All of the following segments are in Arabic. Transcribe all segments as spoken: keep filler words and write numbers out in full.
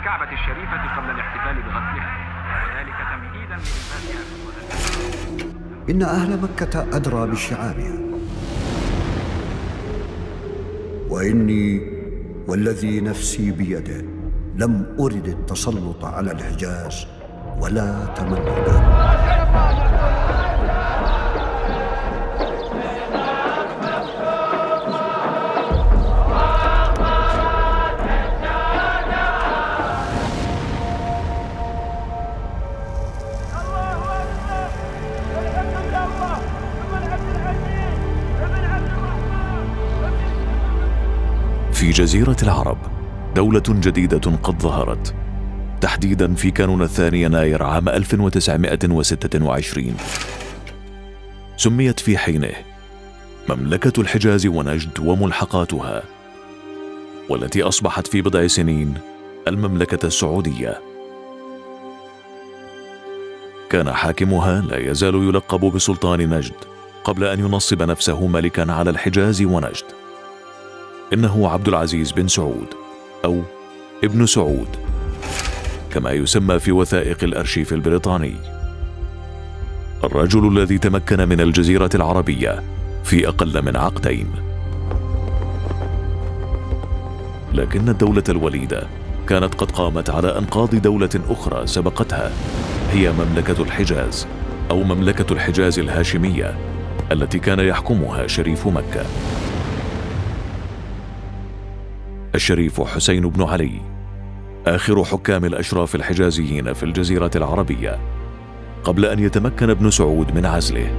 الكعبة الشريفة قبل الاحتفال بغسلها، وذلك تمهيدا لإنفاقها. إن أهل مكة أدرى بشعابها، وإني والذي نفسي بيده لم أرد التسلط على الحجاز ولا تمنيته. في جزيرة العرب دولة جديدة قد ظهرت، تحديداً في كانون الثاني يناير عام ألف وتسعمائة وستة وعشرين، سميت في حينه مملكة الحجاز ونجد وملحقاتها، والتي أصبحت في بضع سنين المملكة السعودية. كان حاكمها لا يزال يلقب بسلطان نجد قبل أن ينصب نفسه ملكاً على الحجاز ونجد. إنه عبد العزيز بن سعود أو ابن سعود كما يسمى في وثائق الأرشيف البريطاني، الرجل الذي تمكن من الجزيرة العربية في أقل من عقدين. لكن الدولة الوليدة كانت قد قامت على أنقاض دولة أخرى سبقتها، هي مملكة الحجاز أو مملكة الحجاز الهاشمية التي كان يحكمها شريف مكة، الشريف حسين بن علي، آخر حكام الأشراف الحجازيين في الجزيرة العربية، قبل أن يتمكن ابن سعود من عزله.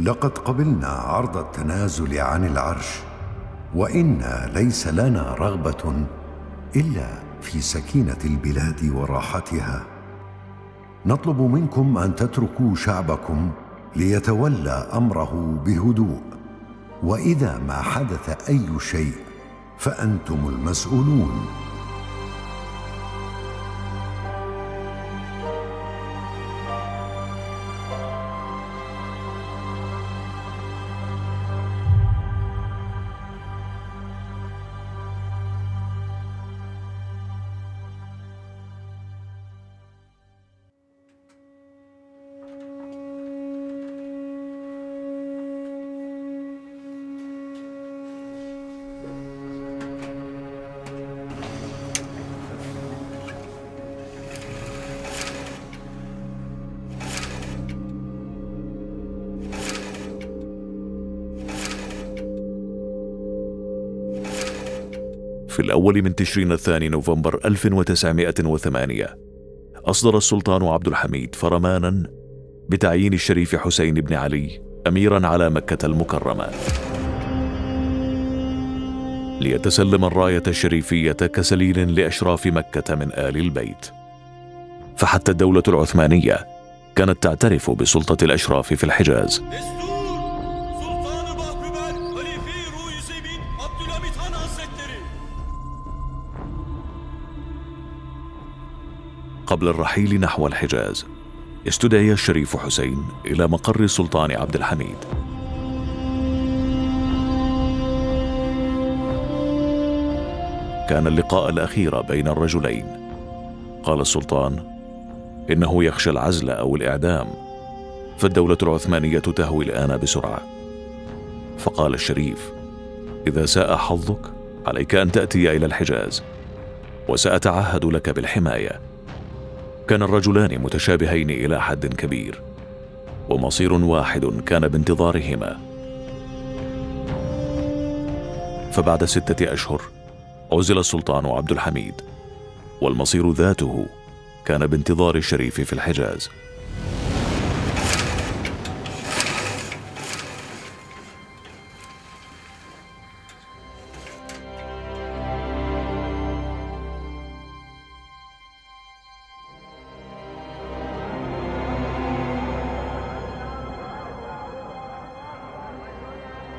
لقد قبلنا عرض التنازل عن العرش، وإنا ليس لنا رغبة إلا في سكينة البلاد وراحتها. نطلب منكم أن تتركوا شعبكم ليتولى أمره بهدوء، وإذا ما حدث أي شيء فأنتم المسؤولون. في الأول من تشرين الثاني نوفمبر ألف وتسعمائة وثمانية أصدر السلطان عبد الحميد فرماناً بتعيين الشريف حسين بن علي أميراً على مكة المكرمة، ليتسلم الراية الشريفية كسليل لأشراف مكة من آل البيت. فحتى الدولة العثمانية كانت تعترف بسلطة الأشراف في الحجاز. قبل الرحيل نحو الحجاز استدعي الشريف حسين إلى مقر السلطان عبد الحميد، كان اللقاء الأخير بين الرجلين. قال السلطان إنه يخشى العزل أو الإعدام، فالدولة العثمانية تهوي الآن بسرعة. فقال الشريف إذا ساء حظك عليك أن تأتي إلى الحجاز وسأتعهد لك بالحماية. كان الرجلان متشابهين إلى حد كبير، ومصير واحد كان بانتظارهما. فبعد ستة أشهر عزل السلطان عبد الحميد، والمصير ذاته كان بانتظار الشريف في الحجاز.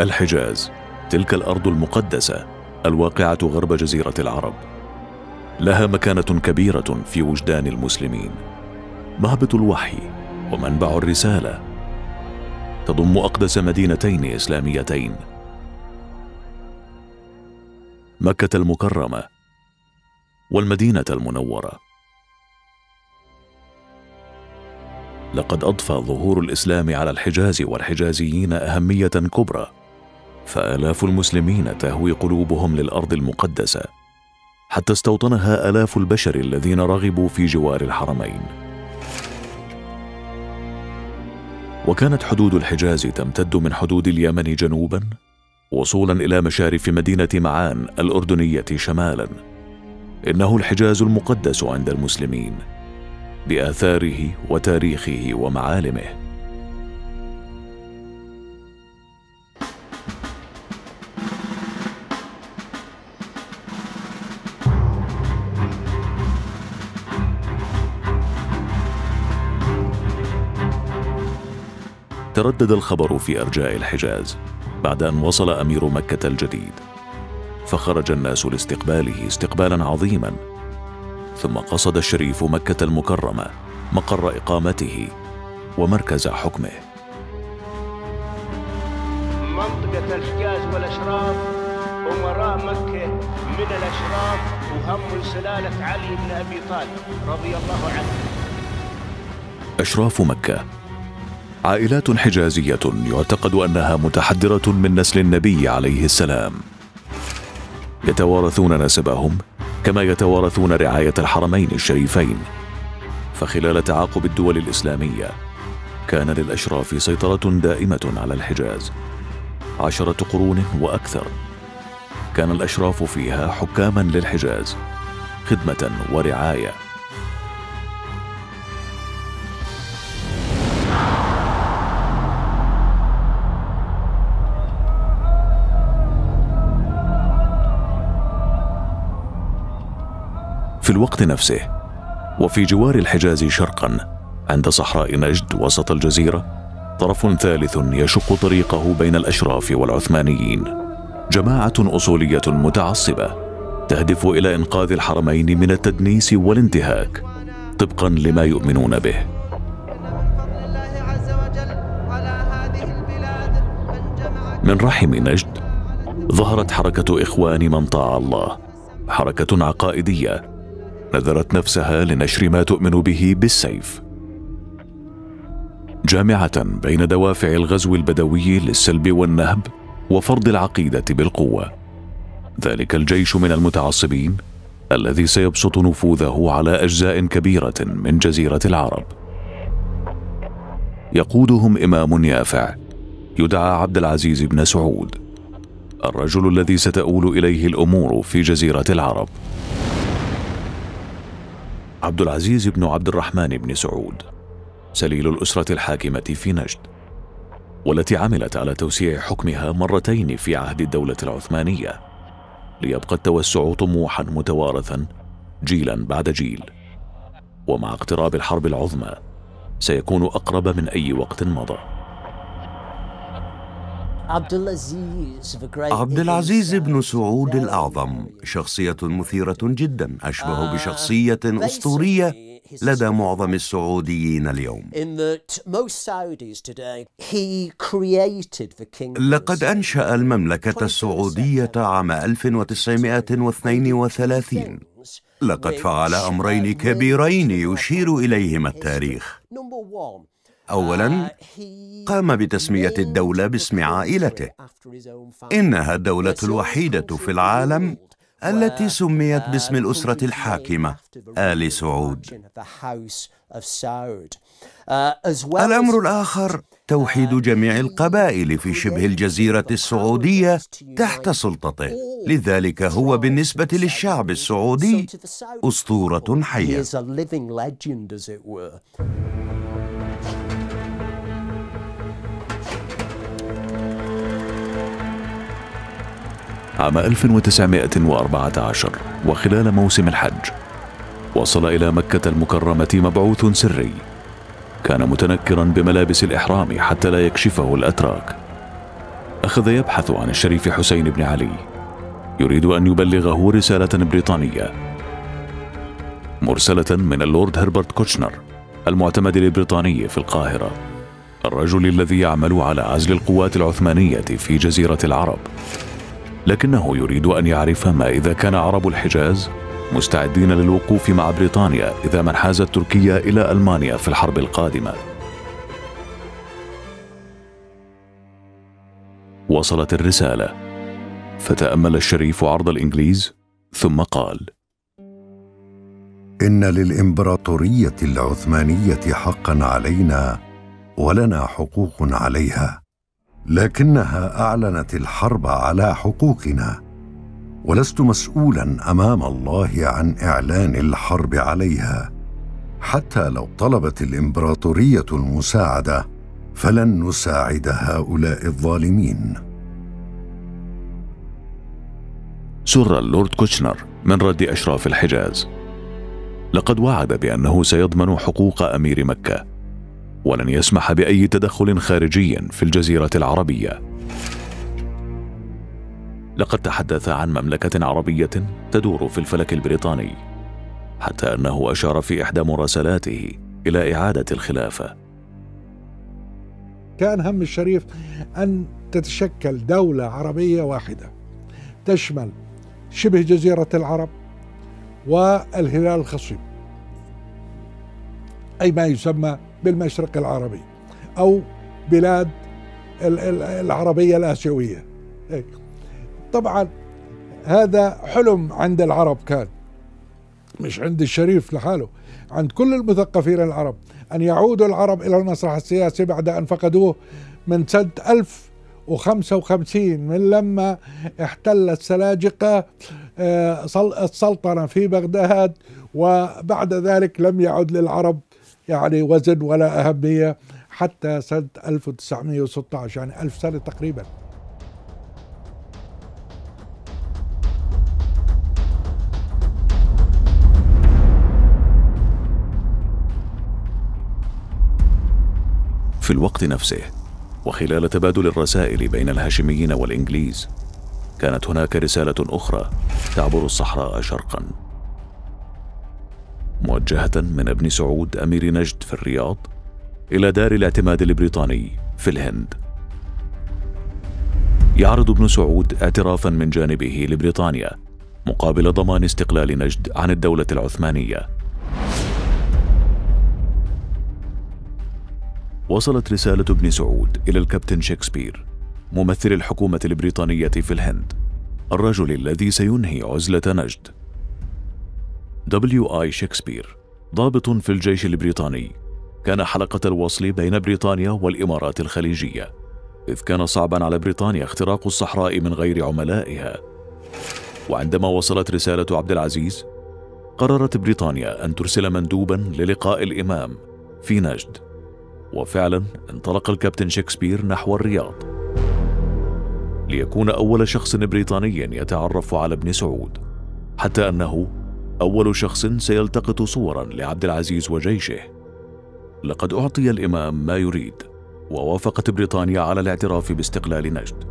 الحجاز، تلك الأرض المقدسة الواقعة غرب جزيرة العرب، لها مكانة كبيرة في وجدان المسلمين، مهبط الوحي ومنبع الرسالة، تضم أقدس مدينتين إسلاميتين، مكة المكرمة والمدينة المنورة. لقد أضفى ظهور الإسلام على الحجاز والحجازيين أهمية كبرى، فآلاف المسلمين تهوي قلوبهم للأرض المقدسة حتى استوطنها آلاف البشر الذين رغبوا في جوار الحرمين. وكانت حدود الحجاز تمتد من حدود اليمن جنوبا وصولا إلى مشارف مدينة معان الأردنية شمالا. إنه الحجاز المقدس عند المسلمين بآثاره وتاريخه ومعالمه. تردد الخبر في أرجاء الحجاز بعد أن وصل أمير مكة الجديد، فخرج الناس لاستقباله استقبالا عظيما، ثم قصد الشريف مكة المكرمة مقر إقامته ومركز حكمه. منطقة الحجاز والأشراف، أمراء مكة من الأشراف وهم سلالة علي بن أبي طالب رضي الله عنه. أشراف مكة عائلات حجازية يعتقد أنها متحدرة من نسل النبي عليه السلام، يتوارثون نسبهم كما يتوارثون رعاية الحرمين الشريفين. فخلال تعاقب الدول الإسلامية كان للأشراف سيطرة دائمة على الحجاز عشرة قرون وأكثر. كان الأشراف فيها حكاما للحجاز، خدمة ورعاية. في الوقت نفسه وفي جوار الحجاز شرقا عند صحراء نجد وسط الجزيرة طرف ثالث يشق طريقه بين الأشراف والعثمانيين، جماعة أصولية متعصبة تهدف إلى إنقاذ الحرمين من التدنيس والانتهاك طبقا لما يؤمنون به. من رحم نجد ظهرت حركة إخوان من طاع الله، حركة عقائدية نذرت نفسها لنشر ما تؤمن به بالسيف، جامعة بين دوافع الغزو البدوي للسلب والنهب وفرض العقيدة بالقوة. ذلك الجيش من المتعصبين الذي سيبسط نفوذه على أجزاء كبيرة من جزيرة العرب. يقودهم إمام يافع يدعى عبد العزيز بن سعود، الرجل الذي ستؤول إليه الأمور في جزيرة العرب. عبد العزيز بن عبد الرحمن بن سعود سليل الأسرة الحاكمة في نجد، والتي عملت على توسيع حكمها مرتين في عهد الدولة العثمانية ليبقى التوسع طموحا متوارثا جيلا بعد جيل. ومع اقتراب الحرب العظمى سيكون أقرب من أي وقت مضى. عبد العزيز بن سعود الأعظم شخصية مثيرة جدا، أشبه بشخصية أسطورية لدى معظم السعوديين اليوم. لقد أنشأ المملكة السعودية عام ألف وتسعمائة واثنين وثلاثين. لقد فعل أمرين كبيرين يشير إليهما التاريخ. أولاً، قام بتسمية الدولة باسم عائلته. إنها الدولة الوحيدة في العالم التي سميت باسم الأسرة الحاكمة آل سعود. الأمر الآخر، توحيد جميع القبائل في شبه الجزيرة السعودية تحت سلطته، لذلك هو بالنسبة للشعب السعودي أسطورة حية. عام ألف وتسعمائة وأربعة عشر وخلال موسم الحج وصل إلى مكة المكرمة مبعوث سري كان متنكرا بملابس الإحرام حتى لا يكشفه الأتراك. أخذ يبحث عن الشريف حسين بن علي، يريد أن يبلغه رسالة بريطانية مرسلة من اللورد هيربرت كوتشنر المعتمد البريطاني في القاهرة، الرجل الذي يعمل على عزل القوات العثمانية في جزيرة العرب. لكنه يريد أن يعرف ما إذا كان عرب الحجاز مستعدين للوقوف مع بريطانيا إذا ما انحازت تركيا إلى ألمانيا في الحرب القادمة. وصلت الرسالة، فتأمل الشريف عرض الإنجليز ثم قال: إن للإمبراطورية العثمانية حقا علينا ولنا حقوق عليها، لكنها أعلنت الحرب على حقوقنا، ولست مسؤولا أمام الله عن إعلان الحرب عليها. حتى لو طلبت الإمبراطورية المساعدة فلن نساعد هؤلاء الظالمين. سر اللورد كوتشنر من رد أشراف الحجاز. لقد وعد بأنه سيضمن حقوق أمير مكة ولن يسمح بأي تدخل خارجي في الجزيرة العربية. لقد تحدث عن مملكة عربية تدور في الفلك البريطاني، حتى أنه أشار في إحدى مراسلاته إلى إعادة الخلافة. كان هم الشريف أن تتشكل دولة عربية واحدة تشمل شبه جزيرة العرب والهلال الخصيب، أي ما يسمى بالمشرق العربي أو بلاد العربية الآسيوية. طبعا هذا حلم عند العرب، كان مش عند الشريف لحاله، عند كل المثقفين العرب، أن يعودوا العرب إلى المسرح السياسي بعد أن فقدوه من سنة ألف وخمسة وخمسين، من لما احتلت سلاجقة السلطنة في بغداد، وبعد ذلك لم يعد للعرب يعني وزن ولا أهمية حتى سنة ألف وتسعمئة وستة عشر، يعني ألف سنة تقريبا. في الوقت نفسه وخلال تبادل الرسائل بين الهاشميين والإنجليز، كانت هناك رسالة أخرى تعبر الصحراء شرقا، موجهة من ابن سعود أمير نجد في الرياض إلى دار الاعتماد البريطاني في الهند. يعرض ابن سعود اعترافا من جانبه لبريطانيا مقابل ضمان استقلال نجد عن الدولة العثمانية. وصلت رسالة ابن سعود إلى الكابتن شكسبير ممثل الحكومة البريطانية في الهند، الرجل الذي سينهي عزلة نجد. دبليو اي شكسبير، ضابط في الجيش البريطاني، كان حلقة الوصل بين بريطانيا والإمارات الخليجية، إذ كان صعبا على بريطانيا اختراق الصحراء من غير عملائها. وعندما وصلت رسالة عبد العزيز، قررت بريطانيا أن ترسل مندوبا للقاء الإمام في نجد، وفعلا انطلق الكابتن شكسبير نحو الرياض ليكون أول شخص بريطاني يتعرف على ابن سعود، حتى أنه أول شخص سيلتقط صورا لعبد العزيز وجيشه. لقد أعطي الإمام ما يريد، ووافقت بريطانيا على الاعتراف باستقلال نجد،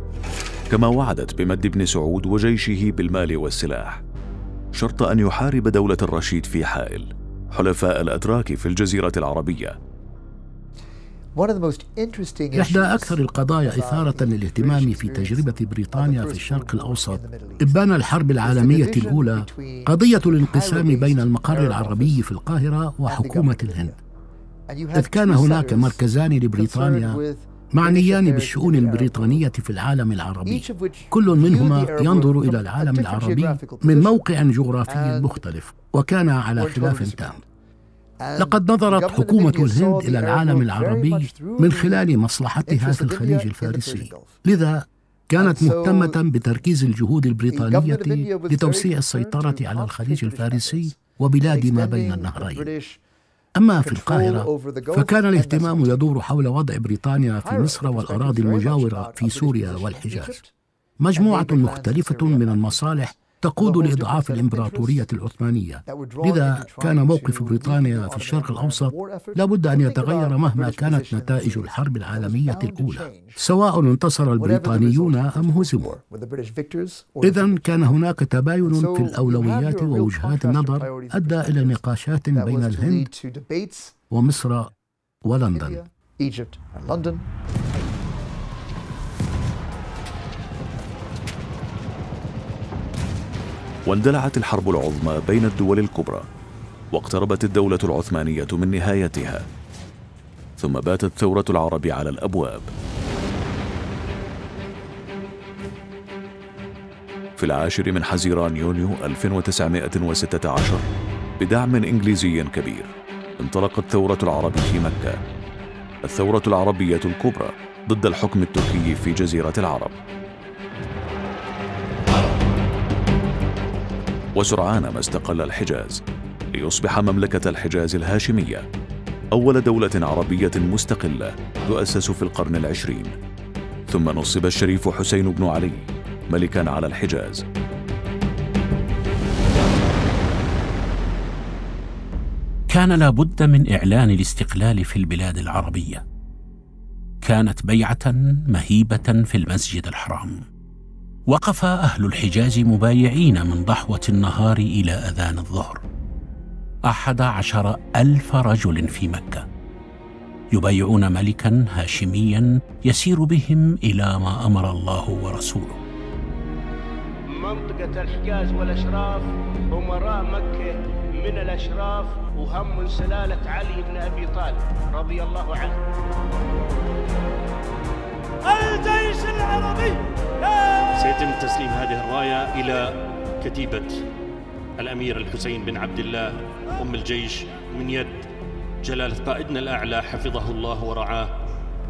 كما وعدت بمد ابن سعود وجيشه بالمال والسلاح، شرط أن يحارب دولة الرشيد في حائل حلفاء الأتراك في الجزيرة العربية. إحدى أكثر القضايا إثارة للاهتمام في تجربة بريطانيا في الشرق الأوسط إبان الحرب العالمية الأولى قضية الانقسام بين المقر العربي في القاهرة وحكومة الهند، إذ كان هناك مركزان لبريطانيا معنيان بالشؤون البريطانية في العالم العربي، كل منهما ينظر إلى العالم العربي من موقع جغرافي مختلف، وكان على خلاف تام. لقد نظرت حكومة الهند إلى العالم العربي من خلال مصلحتها في الخليج الفارسي، لذا كانت مهتمة بتركيز الجهود البريطانية لتوسيع السيطرة على الخليج الفارسي وبلاد ما بين النهرين. أما في القاهرة فكان الاهتمام يدور حول وضع بريطانيا في مصر والأراضي المجاورة في سوريا والحجاز، مجموعة مختلفة من المصالح تقود لإضعاف الإمبراطورية العثمانية، لذا كان موقف بريطانيا في الشرق الأوسط لابد أن يتغير مهما كانت نتائج الحرب العالمية الأولى، سواء انتصر البريطانيون أم هزموا. إذن كان هناك تباين في الأولويات ووجهات النظر أدى إلى نقاشات بين الهند ومصر ولندن. واندلعت الحرب العظمى بين الدول الكبرى، واقتربت الدولة العثمانية من نهايتها، ثم باتت ثورة العرب على الأبواب. في العاشر من حزيران يونيو ألف وتسعمائة وستة عشر بدعم إنجليزي كبير انطلقت ثورة العرب في مكة، الثورة العربية الكبرى ضد الحكم التركي في جزيرة العرب. وسرعان ما استقل الحجاز ليصبح مملكة الحجاز الهاشمية، أول دولة عربية مستقلة تؤسس في القرن العشرين. ثم نصب الشريف حسين بن علي ملكاً على الحجاز. كان لابد من إعلان الاستقلال في البلاد العربية. كانت بيعة مهيبة في المسجد الحرام. وقف أهل الحجاز مبايعين من ضحوة النهار إلى أذان الظهر، أحد عشر ألف رجل في مكة يبايعون ملكاً هاشمياً يسير بهم إلى ما أمر الله ورسوله. منطقة الحجاز والأشراف أمراء مكة من الأشراف وهم من سلالة علي بن أبي طالب رضي الله عنه. الجيش العربي. سيتم تسليم هذه الراية إلى كتيبة الأمير الحسين بن عبد الله أم الجيش من يد جلالة قائدنا الأعلى حفظه الله ورعاه،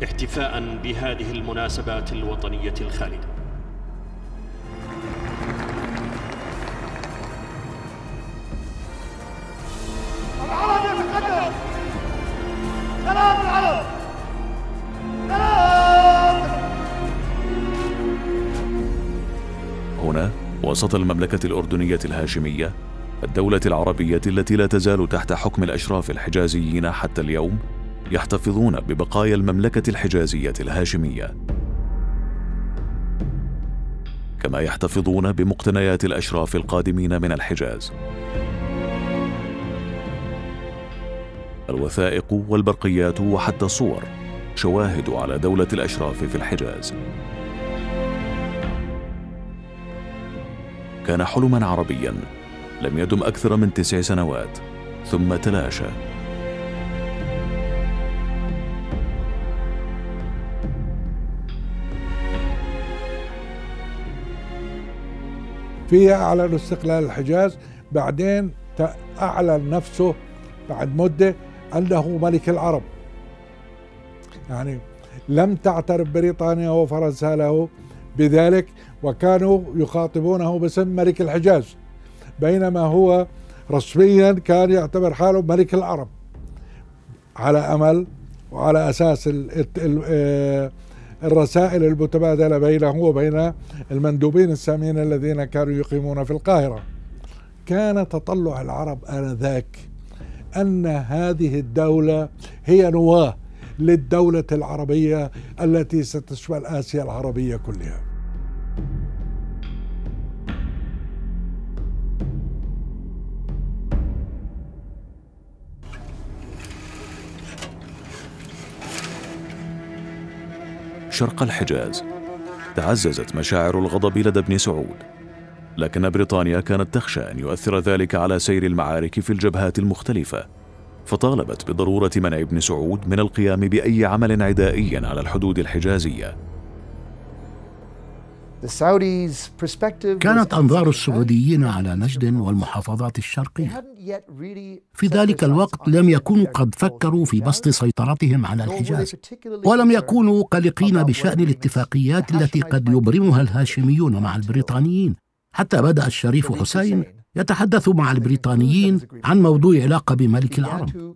احتفاء بهذه المناسبات الوطنية الخالدة. وسط المملكة الأردنية الهاشمية، الدولة العربية التي لا تزال تحت حكم الأشراف الحجازيين حتى اليوم، يحتفظون ببقايا المملكة الحجازية الهاشمية، كما يحتفظون بمقتنيات الأشراف القادمين من الحجاز. الوثائق والبرقيات وحتى الصور شواهد على دولة الأشراف في الحجاز. كان حلماً عربياً لم يدم أكثر من تسع سنوات ثم تلاشى. فيها أعلنوا استقلال الحجاز، بعدين أعلن نفسه بعد مدة أنه ملك العرب، يعني لم تعترف بريطانيا وفرنسا له بذلك، وكانوا يخاطبونه باسم ملك الحجاز، بينما هو رسميا كان يعتبر حاله ملك العرب على أمل وعلى أساس الرسائل المتبادلة بينه وبين المندوبين الساميين الذين كانوا يقيمون في القاهرة. كان تطلع العرب آنذاك أن هذه الدولة هي نواة للدولة العربية التي ستشمل آسيا العربية كلها. شرق الحجاز تعززت مشاعر الغضب لدى ابن سعود، لكن بريطانيا كانت تخشى أن يؤثر ذلك على سير المعارك في الجبهات المختلفة، فطالبت بضرورة منع ابن سعود من القيام بأي عمل عدائي على الحدود الحجازية. كانت أنظار السعوديين على نجد والمحافظات الشرقية في ذلك الوقت لم يكونوا قد فكروا في بسط سيطرتهم على الحجاز، ولم يكونوا قلقين بشأن الاتفاقيات التي قد يبرمها الهاشميون مع البريطانيين، حتى بدأ الشريف حسين يتحدث مع البريطانيين عن موضوع علاقة بملك العرب.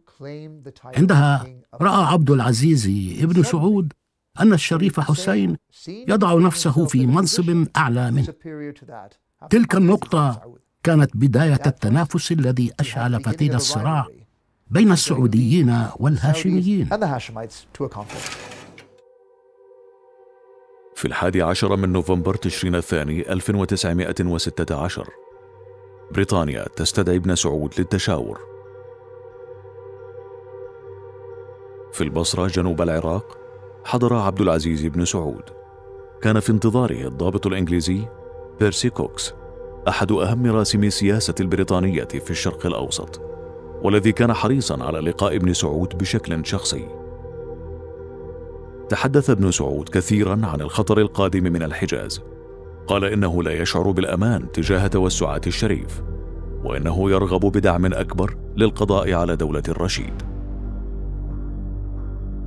عندها رأى عبد العزيز بن سعود أن الشريف حسين يضع نفسه في منصب أعلى منه. تلك النقطة كانت بداية التنافس الذي أشعل فتيل الصراع بين السعوديين والهاشميين. في الحادي عشر من نوفمبر تشرين الثاني ألف وتسعمائة وستة عشر بريطانيا تستدعي ابن سعود للتشاور. في البصرة جنوب العراق حضر عبد العزيز بن سعود. كان في انتظاره الضابط الإنجليزي بيرسي كوكس أحد أهم راسمي السياسة البريطانية في الشرق الأوسط، والذي كان حريصاً على لقاء ابن سعود بشكل شخصي. تحدث ابن سعود كثيراً عن الخطر القادم من الحجاز، قال إنه لا يشعر بالأمان تجاه توسعات الشريف، وإنه يرغب بدعم أكبر للقضاء على دولة الرشيد.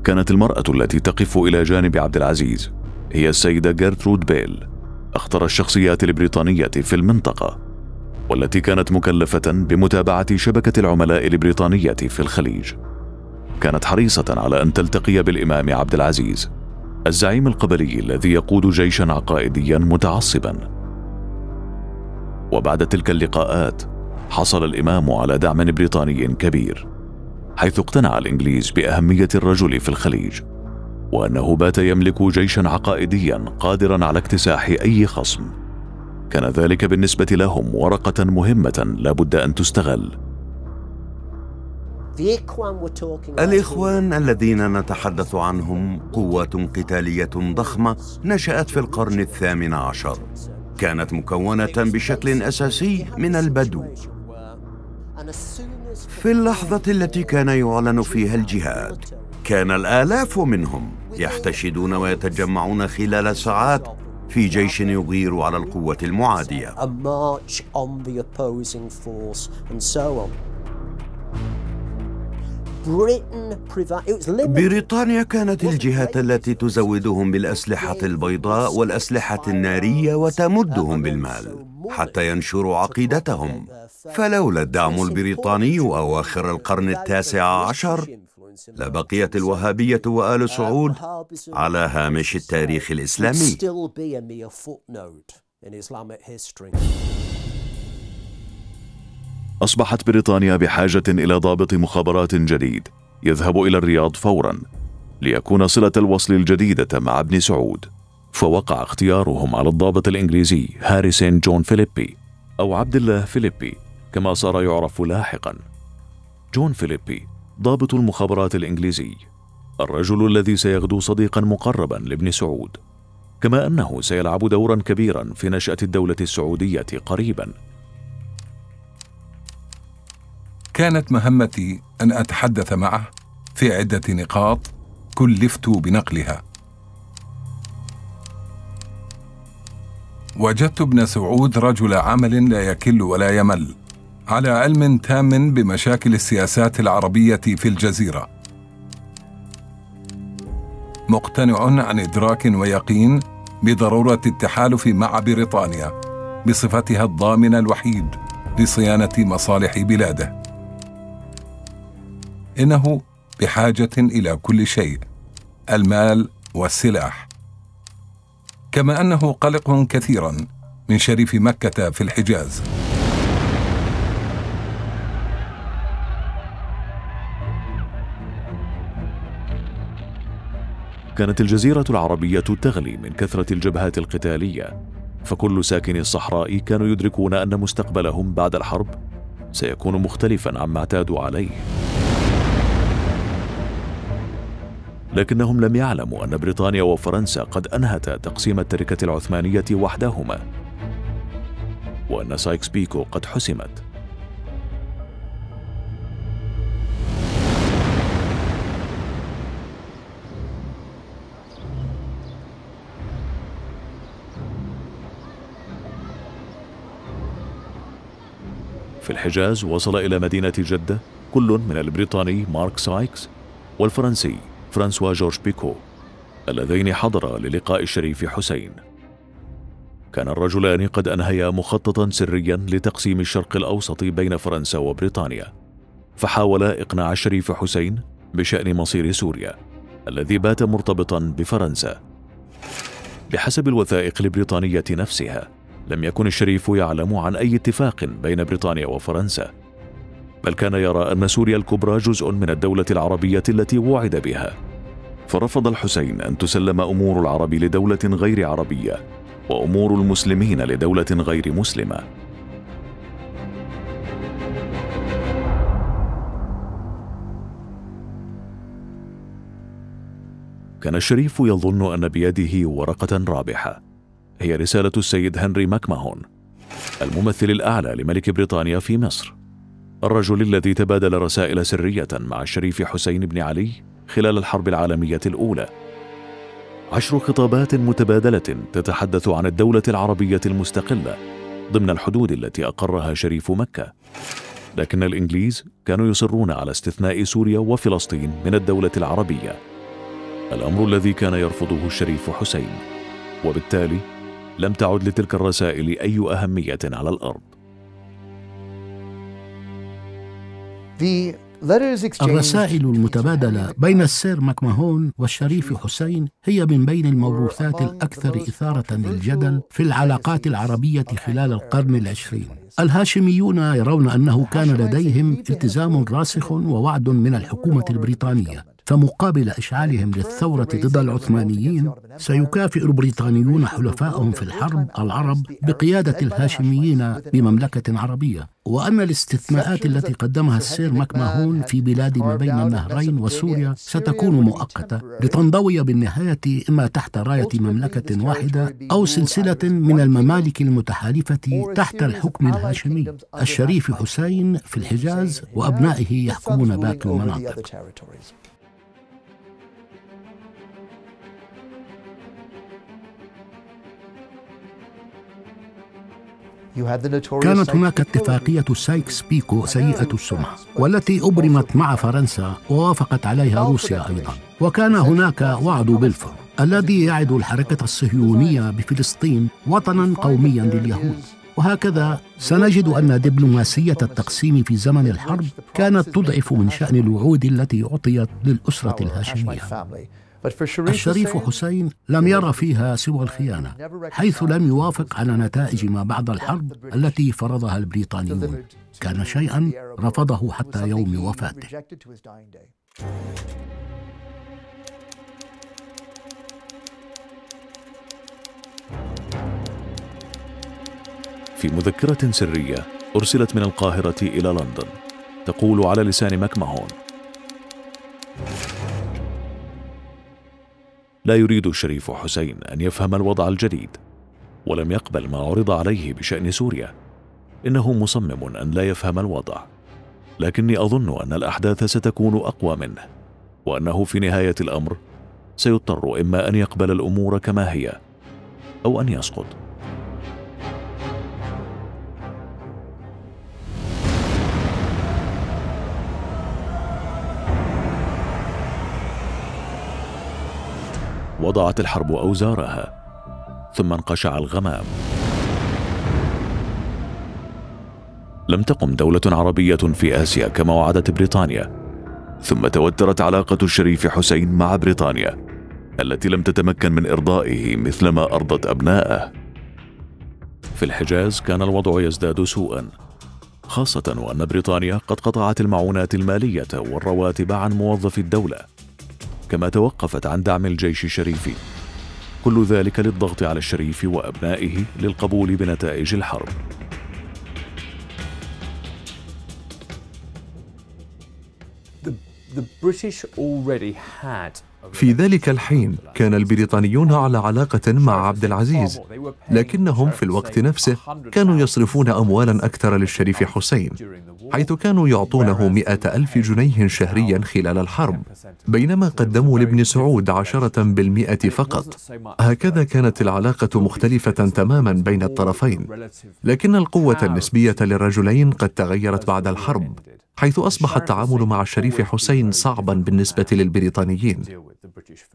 كانت المرأة التي تقف إلى جانب عبد العزيز هي السيدة جيرترود بيل، أخطر الشخصيات البريطانية في المنطقة، والتي كانت مكلفة بمتابعة شبكة العملاء البريطانية في الخليج. كانت حريصة على أن تلتقي بالإمام عبد العزيز، الزعيم القبلي الذي يقود جيشا عقائديا متعصبا. وبعد تلك اللقاءات حصل الإمام على دعم بريطاني كبير، حيث اقتنع الإنجليز بأهمية الرجل في الخليج، وأنه بات يملك جيشا عقائديا قادرا على اكتساح أي خصم. كان ذلك بالنسبة لهم ورقة مهمة لابد أن تستغل. الإخوان الذين نتحدث عنهم قوات قتالية ضخمة نشأت في القرن الثامن عشر، كانت مكونة بشكل أساسي من البدو. في اللحظة التي كان يعلن فيها الجهاد كان الآلاف منهم يحتشدون ويتجمعون خلال ساعات في جيش يغير على القوة المعادية. بريطانيا كانت الجهة التي تزودهم بالأسلحة البيضاء والأسلحة النارية وتمدهم بالمال حتى ينشروا عقيدتهم، فلولا الدعم البريطاني أواخر القرن التاسع عشر لبقيت الوهابية وآل سعود على هامش التاريخ الإسلامي. أصبحت بريطانيا بحاجة إلى ضابط مخابرات جديد يذهب إلى الرياض فوراً ليكون صلة الوصل الجديدة مع ابن سعود، فوقع اختيارهم على الضابط الإنجليزي هاري سانت جون فيليبي أو عبد الله فيليبي كما صار يعرف لاحقاً. جون فيليبي ضابط المخابرات الإنجليزي، الرجل الذي سيغدو صديقاً مقرباً لابن سعود، كما أنه سيلعب دوراً كبيراً في نشأة الدولة السعودية قريباً. كانت مهمتي أن أتحدث معه في عدة نقاط كلفت بنقلها. وجدت ابن سعود رجل عمل لا يكل ولا يمل، على علم تام بمشاكل السياسات العربية في الجزيرة، مقتنع عن إدراك ويقين بضرورة التحالف مع بريطانيا بصفتها الضامن الوحيد لصيانة مصالح بلاده. إنه بحاجة إلى كل شيء، المال والسلاح، كما أنه قلق كثيرا من شريف مكة في الحجاز. كانت الجزيرة العربية تغلي من كثرة الجبهات القتالية، فكل ساكني الصحراء كانوا يدركون أن مستقبلهم بعد الحرب سيكون مختلفا عما اعتادوا عليه، لكنهم لم يعلموا أن بريطانيا وفرنسا قد أنهتا تقسيم التركة العثمانية وحدهما، وأن سايكس بيكو قد حسمت. في الحجاز وصل إلى مدينة جدة كل من البريطاني مارك سايكس والفرنسي فرانسوا جورج بيكو، اللذين حضرا للقاء الشريف حسين. كان الرجلان قد أنهيا مخططا سريا لتقسيم الشرق الأوسط بين فرنسا وبريطانيا، فحاولا إقناع الشريف حسين بشأن مصير سوريا الذي بات مرتبطا بفرنسا. بحسب الوثائق البريطانية نفسها لم يكن الشريف يعلم عن أي اتفاق بين بريطانيا وفرنسا، بل كان يرى أن سوريا الكبرى جزء من الدولة العربية التي وعد بها، فرفض الحسين أن تسلم أمور العرب لدولة غير عربية وأمور المسلمين لدولة غير مسلمة. كان الشريف يظن أن بيده ورقة رابحة هي رسالة السيد هنري ماكماهون، الممثل الأعلى لملك بريطانيا في مصر، الرجل الذي تبادل رسائل سرية مع الشريف حسين بن علي خلال الحرب العالمية الأولى. عشر خطابات متبادلة تتحدث عن الدولة العربية المستقلة ضمن الحدود التي أقرها شريف مكة، لكن الإنجليز كانوا يصرون على استثناء سوريا وفلسطين من الدولة العربية، الأمر الذي كان يرفضه الشريف حسين، وبالتالي لم تعد لتلك الرسائل أي أهمية على الأرض. الرسائل المتبادلة بين السير ماكماهون والشريف حسين هي من بين الموروثات الأكثر إثارة للجدل في العلاقات العربية خلال القرن العشرين. الهاشميون يرون أنه كان لديهم التزام راسخ ووعد من الحكومة البريطانية، فمقابل إشعالهم للثورة ضد العثمانيين سيكافئ البريطانيون حلفائهم في الحرب العرب بقيادة الهاشميين بمملكة عربية، وأن الاستثناءات التي قدمها السير ماكماهون في بلاد ما بين النهرين وسوريا ستكون مؤقتة لتنضوي بالنهاية إما تحت راية مملكة واحدة أو سلسلة من الممالك المتحالفة تحت الحكم الهاشمي. الشريف حسين في الحجاز وأبنائه يحكمون باقي المناطق. كانت هناك اتفاقية سايكس بيكو سيئة السمعة، والتي أبرمت مع فرنسا ووافقت عليها روسيا أيضا، وكان هناك وعد بلفور الذي يعد الحركة الصهيونية بفلسطين وطنا قوميا لليهود. وهكذا سنجد أن دبلوماسية التقسيم في زمن الحرب كانت تضعف من شأن الوعود التي أعطيت للأسرة الهاشمية. الشريف حسين لم يرى فيها سوى الخيانة، حيث لم يوافق على نتائج ما بعد الحرب التي فرضها البريطانيون. كان شيئا رفضه حتى يوم وفاته. في مذكرة سرية أرسلت من القاهرة إلى لندن تقول على لسان ماكماهون: لا يريد الشريف حسين أن يفهم الوضع الجديد، ولم يقبل ما عرض عليه بشأن سوريا. إنه مصمم أن لا يفهم الوضع، لكني أظن أن الأحداث ستكون أقوى منه، وأنه في نهاية الأمر سيضطر إما أن يقبل الأمور كما هي أو أن يسقط. وضعت الحرب أوزارها، ثم انقشع الغمام. لم تقم دولة عربية في آسيا كما وعدت بريطانيا، ثم توترت علاقة الشريف حسين مع بريطانيا التي لم تتمكن من إرضائه مثلما أرضت أبنائه. في الحجاز كان الوضع يزداد سوءا، خاصة وأن بريطانيا قد قطعت المعونات المالية والرواتب عن موظفي الدولة، كما توقفت عن دعم الجيش الشريفي، كل ذلك للضغط على الشريف وأبنائه للقبول بنتائج الحرب. في ذلك الحين كان البريطانيون على علاقة مع عبد العزيز، لكنهم في الوقت نفسه كانوا يصرفون أموالا أكثر للشريف حسين، حيث كانوا يعطونه مئة ألف جنيه شهريا خلال الحرب، بينما قدموا لابن سعود عشرة بالمئة فقط. هكذا كانت العلاقة مختلفة تماما بين الطرفين، لكن القوة النسبية للرجلين قد تغيرت بعد الحرب، حيث أصبح التعامل مع الشريف حسين صعبا بالنسبة للبريطانيين.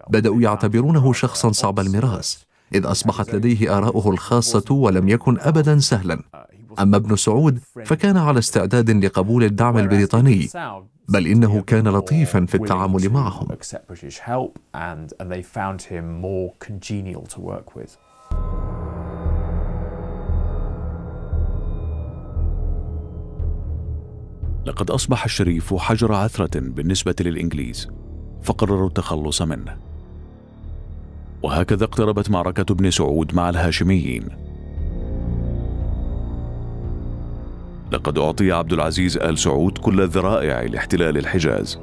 بدأوا يعتبرونه شخصا صعب المراس، إذ أصبحت لديه آراؤه الخاصة ولم يكن أبدا سهلا. أما ابن سعود فكان على استعداد لقبول الدعم البريطاني، بل إنه كان لطيفا في التعامل معهم. لقد أصبح الشريف حجر عثرة بالنسبة للإنجليز، فقرروا التخلص منه. وهكذا اقتربت معركة ابن سعود مع الهاشميين. لقد أعطي عبد العزيز آل سعود كل الذرائع لاحتلال الحجاز،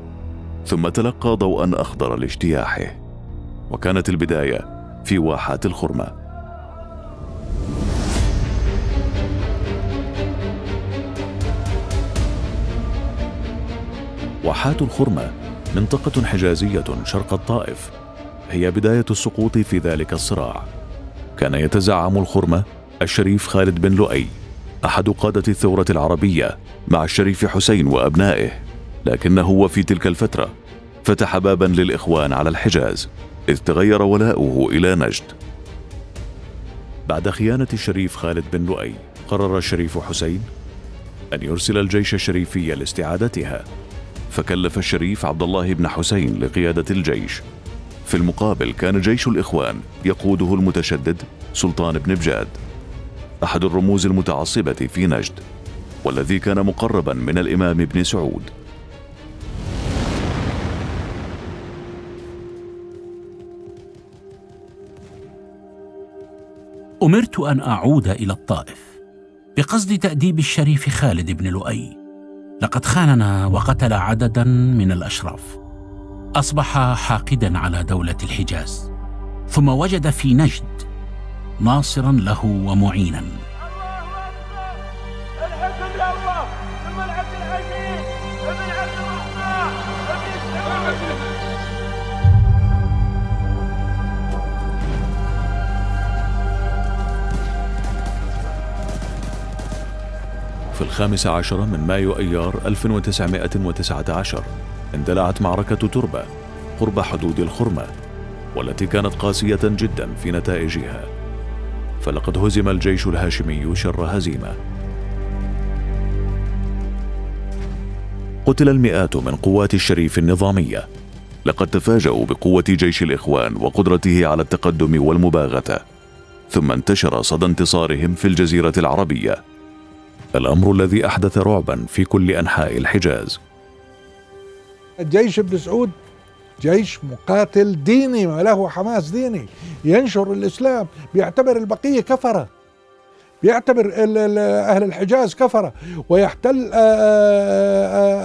ثم تلقى ضوءا أخضر لاجتياحه، وكانت البداية في واحات الخرمة. واحات الخرمة منطقة حجازية شرق الطائف هي بداية السقوط في ذلك الصراع. كان يتزعم الخرمة الشريف خالد بن لؤي أحد قادة الثورة العربية مع الشريف حسين وأبنائه، لكنه وفي تلك الفترة فتح بابا للإخوان على الحجاز، إذ تغير ولاؤه إلى نجد. بعد خيانة الشريف خالد بن لؤي قرر الشريف حسين أن يرسل الجيش الشريفي لاستعادتها، فكلف الشريف عبد الله بن حسين لقيادة الجيش. في المقابل كان جيش الإخوان يقوده المتشدد سلطان بن بجاد أحد الرموز المتعصبة في نجد، والذي كان مقربا من الإمام ابن سعود. أمرت أن أعود إلى الطائف بقصد تأديب الشريف خالد بن لؤي. لقد خاننا وقتل عددا من الأشراف، أصبح حاقدا على دولة الحجاز، ثم وجد في نجد ناصرا له ومعينا. في الخامس عشر من مايو أيار ألف وتسعمائة وتسعة عشر اندلعت معركة تربة قرب حدود الخرمة، والتي كانت قاسية جدا في نتائجها، فلقد هزم الجيش الهاشمي شر هزيمة. قتل المئات من قوات الشريف النظامية. لقد تفاجؤوا بقوة جيش الإخوان وقدرته على التقدم والمباغتة، ثم انتشر صدى انتصارهم في الجزيرة العربية، الأمر الذي أحدث رعبا في كل أنحاء الحجاز. الجيش ابن سعود جيش مقاتل ديني، ما له حماس ديني، ينشر الإسلام، بيعتبر البقية كفرة، بيعتبر أهل الحجاز كفرة، ويحتل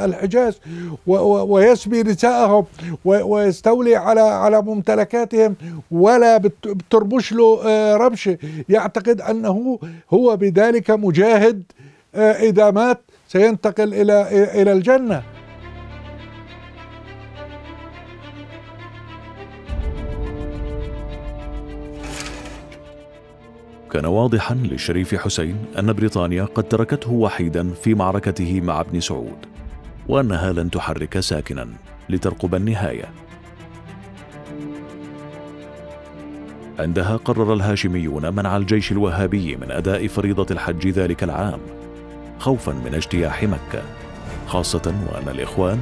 الحجاز ويسبي نساءهم ويستولي على على ممتلكاتهم، ولا بتربش له ربشة. يعتقد أنه هو بذلك مجاهد إذا مات سينتقل إلى إلى الجنة. كان واضحا للشريف حسين أن بريطانيا قد تركته وحيدا في معركته مع ابن سعود، وأنها لن تحرك ساكنا لترقب النهاية. عندها قرر الهاشميون منع الجيش الوهابي من أداء فريضة الحج ذلك العام، خوفا من اجتياح مكة، خاصة وأن الإخوان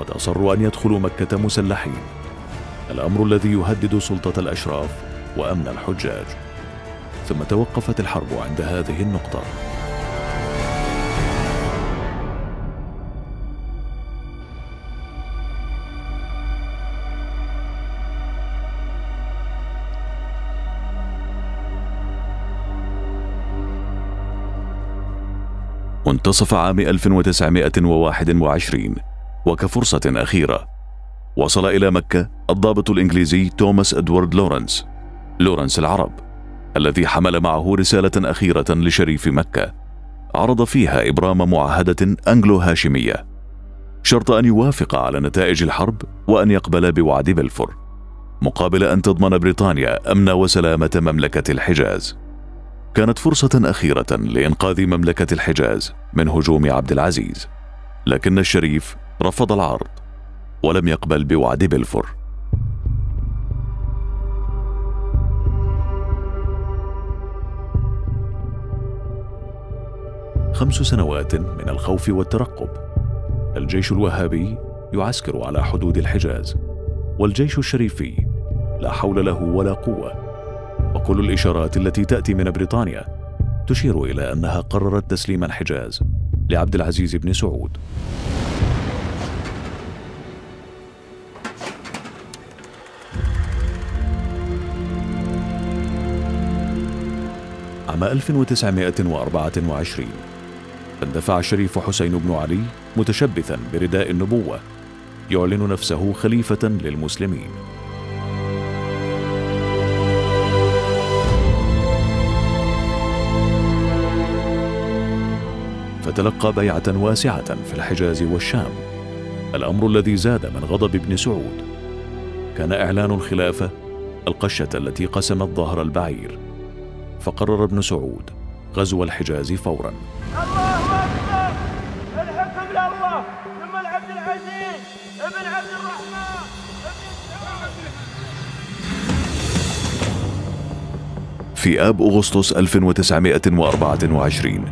قد أصروا أن يدخلوا مكة مسلحين، الأمر الذي يهدد سلطة الأشراف وأمن الحجاج. ثم توقفت الحرب عند هذه النقطة. منتصف عام ألف وتسعمائة وواحد وعشرين، وكفرصة أخيرة وصل إلى مكة الضابط الإنجليزي توماس إدوارد لورنس لورنس العرب، الذي حمل معه رسالة أخيرة لشريف مكة عرض فيها إبرام معاهدة أنجلو هاشمية، شرط أن يوافق على نتائج الحرب وأن يقبل بوعد بلفور مقابل أن تضمن بريطانيا أمن وسلامة مملكة الحجاز. كانت فرصة أخيرة لإنقاذ مملكة الحجاز من هجوم عبد العزيز، لكن الشريف رفض العرض ولم يقبل بوعد بلفور. خمس سنوات من الخوف والترقب. الجيش الوهابي يعسكر على حدود الحجاز، والجيش الشريفي لا حول له ولا قوة، وكل الإشارات التي تأتي من بريطانيا تشير إلى أنها قررت تسليم الحجاز لعبد العزيز بن سعود. عام ألف وتسعمائة وأربعة وعشرين اندفع الشريف حسين بن علي متشبثا برداء النبوة، يعلن نفسه خليفة للمسلمين. فتلقى بيعة واسعة في الحجاز والشام، الأمر الذي زاد من غضب ابن سعود. كان إعلان الخلافة القشة التي قسمت ظهر البعير، فقرر ابن سعود غزو الحجاز فوراً. الله أكبر! الحكم لله، ثم عبد العزيز بن عبد الرحمن بن سعود. في آب أغسطس ألف وتسعمائة وأربعة وعشرين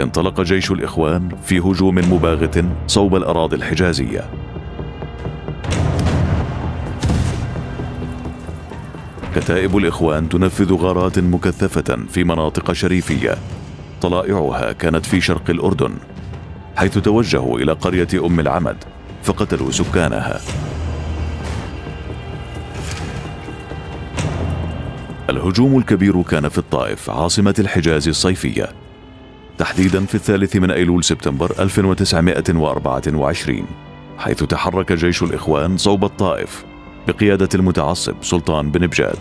انطلق جيش الإخوان في هجوم مباغت صوب الأراضي الحجازية. كتائب الإخوان تنفذ غارات مكثفة في مناطق شريفية، طلائعها كانت في شرق الأردن، حيث توجهوا إلى قرية أم العمد فقتلوا سكانها. الهجوم الكبير كان في الطائف عاصمة الحجاز الصيفية، تحديدا في الثالث من أيلول سبتمبر ألف وتسعمائة وأربعة وعشرين، حيث تحرك جيش الإخوان صوب الطائف بقيادة المتعصب سلطان بن بجاد.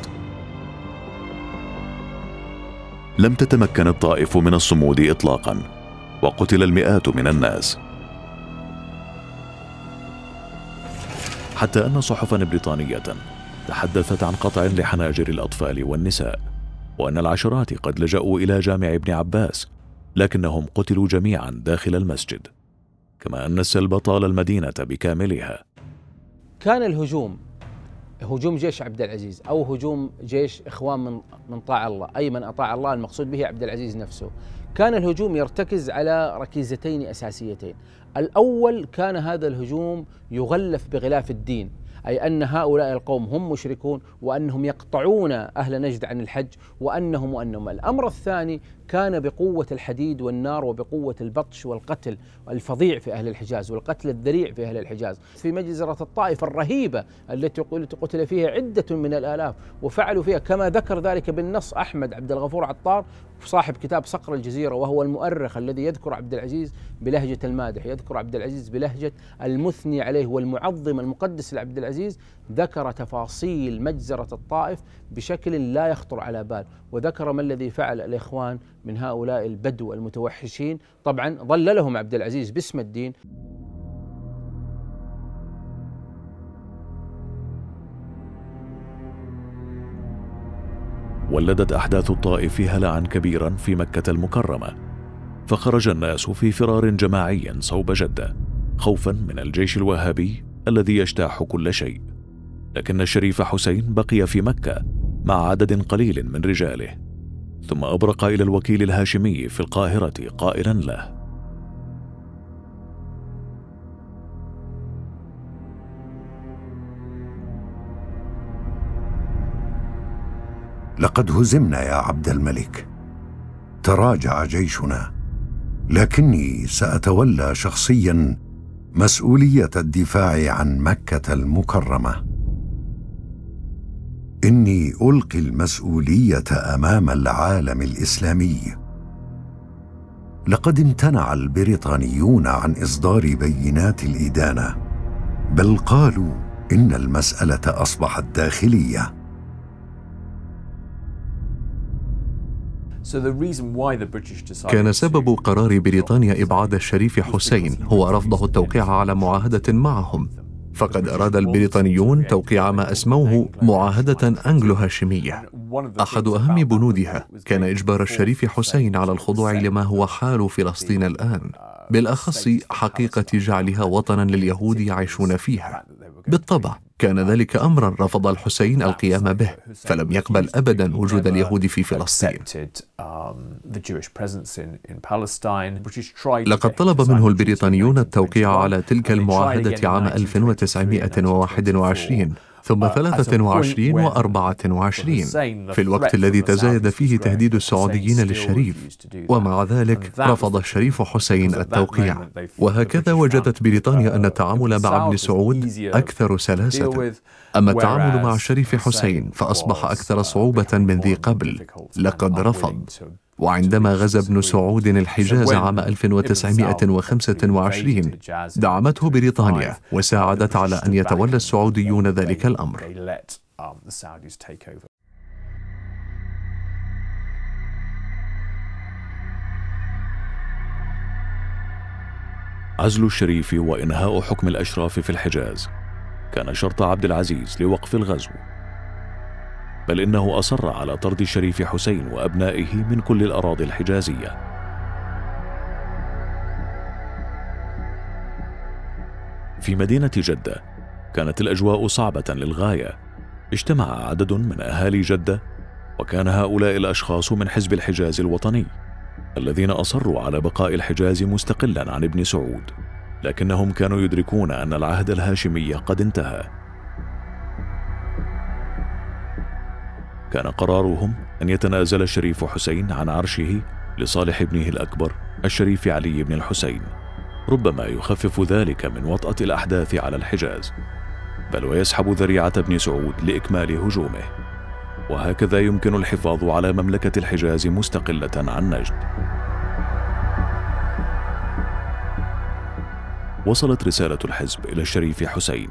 لم تتمكن الطائف من الصمود إطلاقا، وقتل المئات من الناس، حتى أن صحفا بريطانية تحدثت عن قطع لحناجر الأطفال والنساء، وأن العشرات قد لجأوا إلى جامع ابن عباس لكنهم قتلوا جميعا داخل المسجد، كما أن السلب طال المدينة بكاملها. كان الهجوم هجوم جيش عبد العزيز أو هجوم جيش إخوان من من طاع الله، أي من أطاع الله المقصود به عبد العزيز نفسه. كان الهجوم يرتكز على ركيزتين أساسيتين. الأول كان هذا الهجوم يغلف بغلاف الدين، أي أن هؤلاء القوم هم مشركون وأنهم يقطعون أهل نجد عن الحج وأنهم وأنهم الأمر الثاني كان بقوة الحديد والنار وبقوة البطش والقتل الفظيع في أهل الحجاز والقتل الذريع في أهل الحجاز. في مجزرة الطائف الرهيبة التي قتل فيها عدة من الآلاف وفعلوا فيها كما ذكر ذلك بالنص أحمد عبد الغفور عطار صاحب كتاب صقر الجزيرة، وهو المؤرخ الذي يذكر عبد العزيز بلهجة المادح، يذكر عبد العزيز بلهجة المثني عليه والمعظم المقدس لعبد العزيز، ذكر تفاصيل مجزرة الطائف بشكل لا يخطر على بال، وذكر ما الذي فعل الإخوان من هؤلاء البدو المتوحشين. طبعا ظللهم عبد العزيز باسم الدين. ولدت أحداث الطائف هلعا كبيرا في مكة المكرمة، فخرج الناس في فرار جماعي صوب جدة خوفا من الجيش الوهابي الذي يجتاح كل شيء. لكن الشريف حسين بقي في مكة مع عدد قليل من رجاله، ثم أبرق إلى الوكيل الهاشمي في القاهرة قائلا له: لقد هزمنا يا عبد الملك، تراجع جيشنا، لكني سأتولى شخصيا مسؤولية الدفاع عن مكة المكرمة. إني ألقي المسؤولية أمام العالم الإسلامي. لقد امتنع البريطانيون عن إصدار بينات الإدانة، بل قالوا إن المسألة أصبحت داخلية. كان سبب قرار بريطانيا إبعاد الشريف حسين هو رفضه التوقيع على معاهدة معهم، فقد أراد البريطانيون توقيع ما أسموه معاهدة أنجلو هاشمية. أحد أهم بنودها كان إجبار الشريف حسين على الخضوع لما هو حال فلسطين الآن، بالأخص حقيقة جعلها وطنا لليهود يعيشون فيها. بالطبع كان ذلك أمرا رفض الحسين القيام به، فلم يقبل أبدا وجود اليهود في فلسطين. لقد طلب منه البريطانيون التوقيع على تلك المعاهدة عام ألف وتسعمائة وواحد وعشرين ثم ثلاثة وعشرين وأربعة وعشرين، في الوقت الذي تزايد فيه تهديد السعوديين للشريف، ومع ذلك رفض الشريف حسين التوقيع. وهكذا وجدت بريطانيا أن التعامل مع ابن سعود أكثر سلاسة، أما التعامل مع الشريف حسين فأصبح أكثر صعوبة من ذي قبل. لقد رفض. وعندما غزا ابن سعود الحجاز عام ألف وتسعمائة وخمسة وعشرين دعمته بريطانيا وساعدت على أن يتولى السعوديون ذلك الأمر. عزل الشريف وإنهاء حكم الأشراف في الحجاز كان شرط عبد العزيز لوقف الغزو، بل إنه أصر على طرد الشريف حسين وأبنائه من كل الأراضي الحجازية. في مدينة جدة كانت الأجواء صعبة للغاية. اجتمع عدد من أهالي جدة، وكان هؤلاء الأشخاص من حزب الحجاز الوطني الذين أصروا على بقاء الحجاز مستقلا عن ابن سعود، لكنهم كانوا يدركون أن العهد الهاشمي قد انتهى. كان قرارهم أن يتنازل الشريف حسين عن عرشه لصالح ابنه الأكبر الشريف علي بن الحسين، ربما يخفف ذلك من وطأة الأحداث على الحجاز، بل ويسحب ذريعة ابن سعود لإكمال هجومه، وهكذا يمكن الحفاظ على مملكة الحجاز مستقلة عن نجد. وصلت رسالة الحزب إلى الشريف حسين،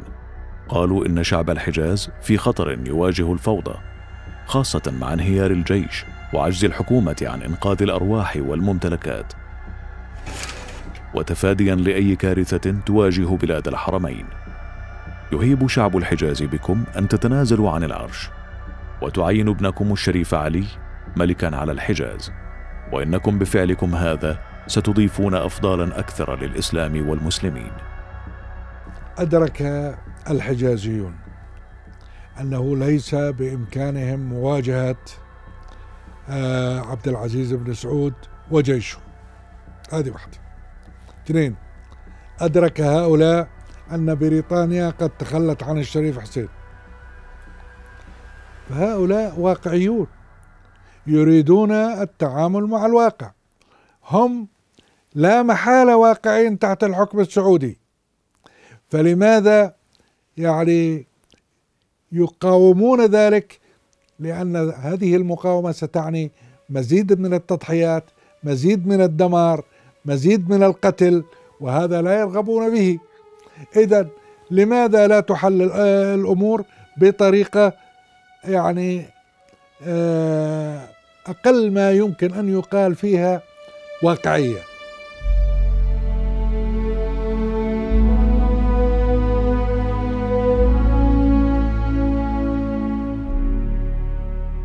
قالوا إن شعب الحجاز في خطر يواجه الفوضى، خاصة مع انهيار الجيش وعجز الحكومة عن إنقاذ الأرواح والممتلكات، وتفاديا لأي كارثة تواجه بلاد الحرمين، يهيب شعب الحجاز بكم أن تتنازلوا عن العرش، وتعين ابنكم الشريف علي ملكا على الحجاز، وإنكم بفعلكم هذا ستضيفون أفضالا أكثر للإسلام والمسلمين. أدرك الحجازيون أنه ليس بإمكانهم مواجهة عبد العزيز بن سعود وجيشه، هذه واحدة. اثنين، أدرك هؤلاء أن بريطانيا قد تخلت عن الشريف حسين، فهؤلاء واقعيون يريدون التعامل مع الواقع، هم لا محالة واقعين تحت الحكم السعودي، فلماذا يعني يقاومون ذلك؟ لأن هذه المقاومة ستعني مزيد من التضحيات، مزيد من الدمار، مزيد من القتل، وهذا لا يرغبون به. إذن لماذا لا تحل الأمور بطريقة يعني أقل ما يمكن أن يقال فيها واقعية؟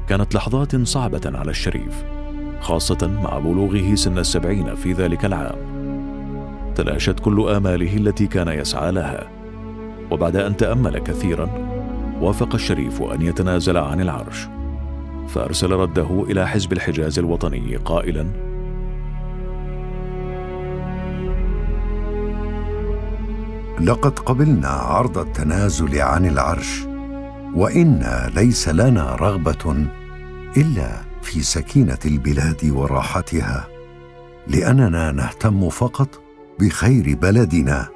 كانت لحظات صعبة على الشريف، خاصة مع بلوغه سن السبعين في ذلك العام. تلاشت كل آماله التي كان يسعى لها، وبعد أن تأمل كثيرا وافق الشريف أن يتنازل عن العرش، فأرسل رده إلى حزب الحجاز الوطني قائلا: لقد قبلنا عرض التنازل عن العرش، وإنا ليس لنا رغبة إلا في سكينة البلاد وراحتها، لأننا نهتم فقط بخير بلدنا.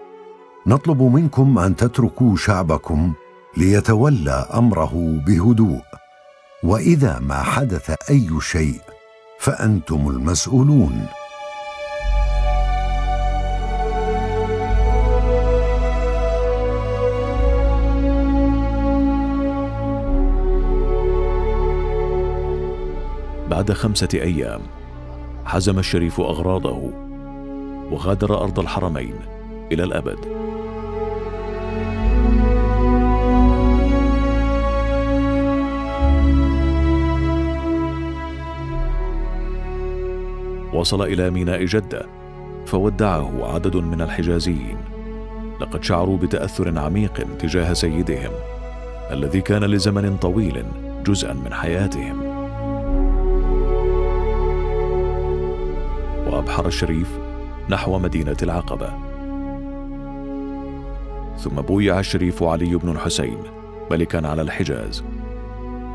نطلب منكم أن تتركوا شعبكم ليتولى أمره بهدوء، وإذا ما حدث أي شيء فأنتم المسؤولون. بعد خمسة أيام حزم الشريف أغراضه وغادر أرض الحرمين إلى الأبد. وصل إلى ميناء جدة فودعه عدد من الحجازيين، لقد شعروا بتأثر عميق تجاه سيدهم الذي كان لزمن طويل جزءا من حياتهم. وأبحر الشريف نحو مدينة العقبة، ثم بويع الشريف علي بن الحسين ملكا على الحجاز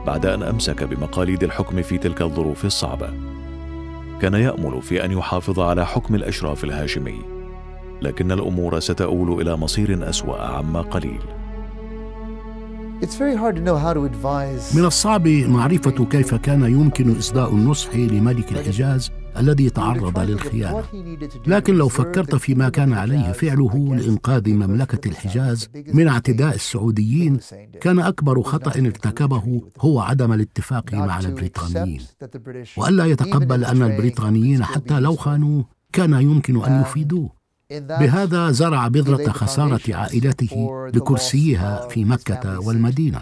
بعد أن أمسك بمقاليد الحكم في تلك الظروف الصعبة. كان يأمل في أن يحافظ على حكم الأشراف الهاشمي، لكن الأمور ستؤول إلى مصير أسوأ عما قليل. من الصعب معرفة كيف كان يمكن إصداء النصح لملك الحجاز الذي تعرض للخيانة، لكن لو فكرت فيما كان عليه فعله لإنقاذ مملكة الحجاز من اعتداء السعوديين، كان أكبر خطأ ارتكبه هو عدم الاتفاق مع البريطانيين، وألا يتقبل أن البريطانيين حتى لو خانوه كان يمكن أن يفيدوه، بهذا زرع بذرة خسارة عائلته لكرسيها في مكة والمدينة.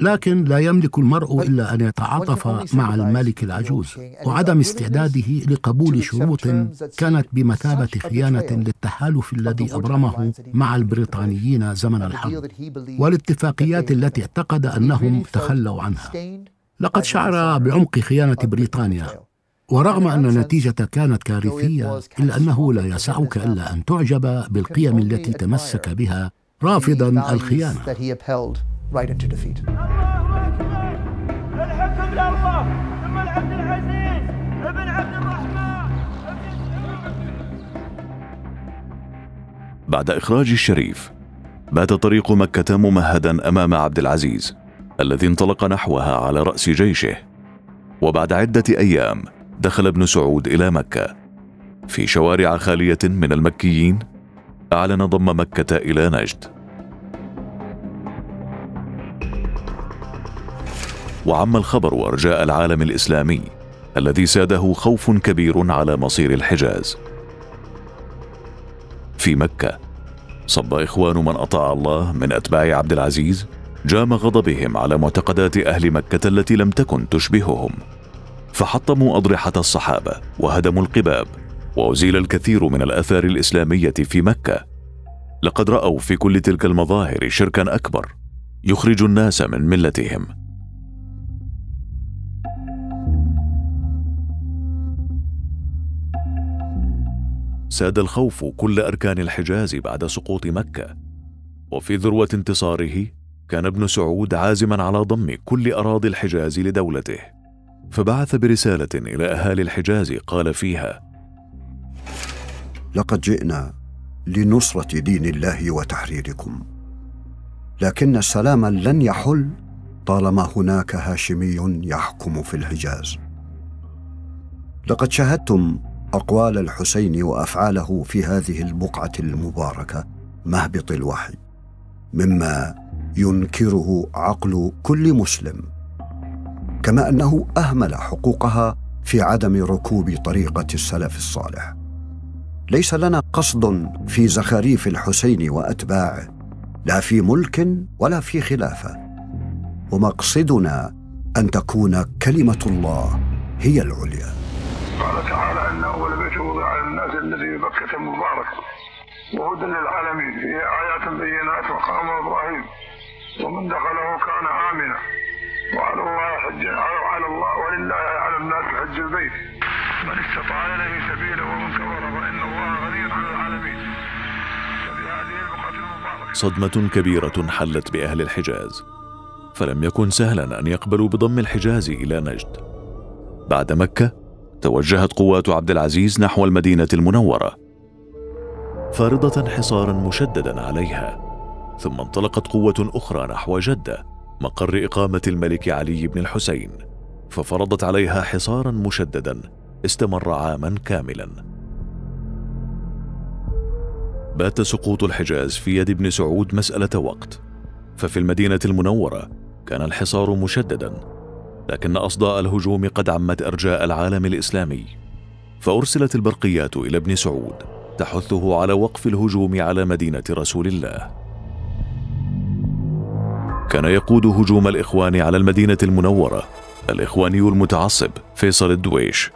لكن لا يملك المرء إلا أن يتعاطف مع الملك العجوز وعدم استعداده لقبول شروط كانت بمثابة خيانة للتحالف الذي أبرمه مع البريطانيين زمن الحرب والاتفاقيات التي اعتقد أنهم تخلوا عنها. لقد شعر بعمق خيانة بريطانيا، ورغم أن النتيجة كانت كارثية إلا أنه لا يسعك إلا أن تعجب بالقيم التي تمسك بها رافضاً الخيانة. بعد إخراج الشريف بات طريق مكة ممهداً أمام عبد العزيز الذي انطلق نحوها على رأس جيشه. وبعد عدة أيام دخل ابن سعود إلى مكة في شوارع خالية من المكيين. أعلن ضم مكة إلى نجد، وعم الخبر وأرجاء العالم الإسلامي الذي ساده خوف كبير على مصير الحجاز. في مكة صب إخوان من أطاع الله من أتباع عبد العزيز جام غضبهم على معتقدات أهل مكة التي لم تكن تشبههم، فحطموا أضرحة الصحابة وهدموا القباب، وأزيل الكثير من الآثار الإسلامية في مكة. لقد رأوا في كل تلك المظاهر شركا أكبر يخرج الناس من ملتهم. ساد الخوف كل أركان الحجاز بعد سقوط مكة، وفي ذروة انتصاره كان ابن سعود عازما على ضم كل أراضي الحجاز لدولته، فبعث برسالة إلى أهالي الحجاز قال فيها: لقد جئنا لنصرة دين الله وتحريركم، لكن السلام لن يحل طالما هناك هاشمي يحكم في الحجاز. لقد شاهدتم أقوال الحسين وأفعاله في هذه البقعة المباركة مهبط الوحي، مما ينكره عقل كل مسلم، كما أنه أهمل حقوقها في عدم ركوب طريقة السلف الصالح. ليس لنا قصد في زخاريف الحسين وأتباعه، لا في ملك ولا في خلافة، ومقصدنا أن تكون كلمة الله هي العليا. قال تعالى: أن أول بيت وضع للناس الذي بمكة مبارك وهدى للعالمين، في آيات بينات وقام إبراهيم ومن دخله كان آمنا وعلى الله حج على الله ولله على الناس حج البيت من استطاع إليه سبيله ومن كفر فإن الله غني عن العالمين. فبهذه البقعة المباركة صدمة كبيرة حلت بأهل الحجاز، فلم يكن سهلا أن يقبلوا بضم الحجاز إلى نجد. بعد مكة توجهت قوات عبد العزيز نحو المدينة المنورة فارضة حصارا مشددا عليها، ثم انطلقت قوة أخرى نحو جدة مقر إقامة الملك علي بن الحسين، ففرضت عليها حصارا مشددا استمر عاما كاملا. بات سقوط الحجاز في يد ابن سعود مسألة وقت، ففي المدينة المنورة كان الحصار مشددا، لكن أصداء الهجوم قد عمت أرجاء العالم الإسلامي، فأرسلت البرقيات إلى ابن سعود تحثه على وقف الهجوم على مدينة رسول الله. كان يقود هجوم الإخوان على المدينة المنورة الإخواني المتعصب فيصل الدويش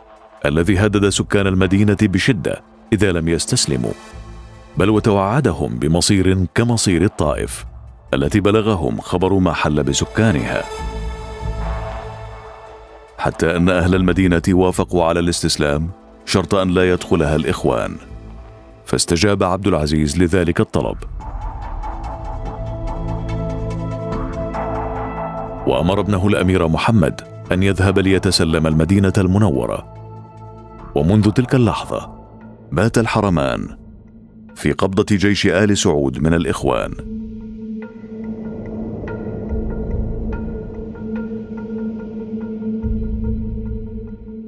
الذي هدد سكان المدينة بشدة إذا لم يستسلموا، بل وتوعدهم بمصير كمصير الطائف التي بلغهم خبر ما حل بسكانها، حتى أن أهل المدينة وافقوا على الاستسلام شرط أن لا يدخلها الإخوان، فاستجاب عبد العزيز لذلك الطلب وأمر ابنه الأمير محمد أن يذهب ليتسلم المدينة المنورة. ومنذ تلك اللحظة بات الحرمان في قبضة جيش آل سعود من الإخوان.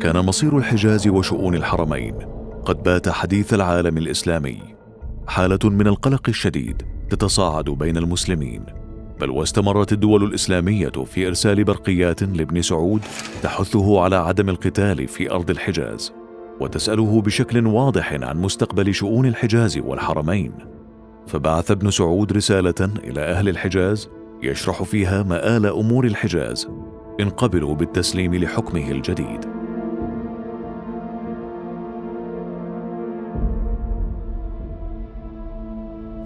كان مصير الحجاز وشؤون الحرمين قد بات حديث العالم الإسلامي، حالة من القلق الشديد تتصاعد بين المسلمين، بل واستمرت الدول الإسلامية في إرسال برقيات لابن سعود تحثه على عدم القتال في أرض الحجاز، وتسأله بشكل واضح عن مستقبل شؤون الحجاز والحرمين. فبعث ابن سعود رسالة إلى أهل الحجاز يشرح فيها مآل أمور الحجاز إن قبلوا بالتسليم لحكمه الجديد.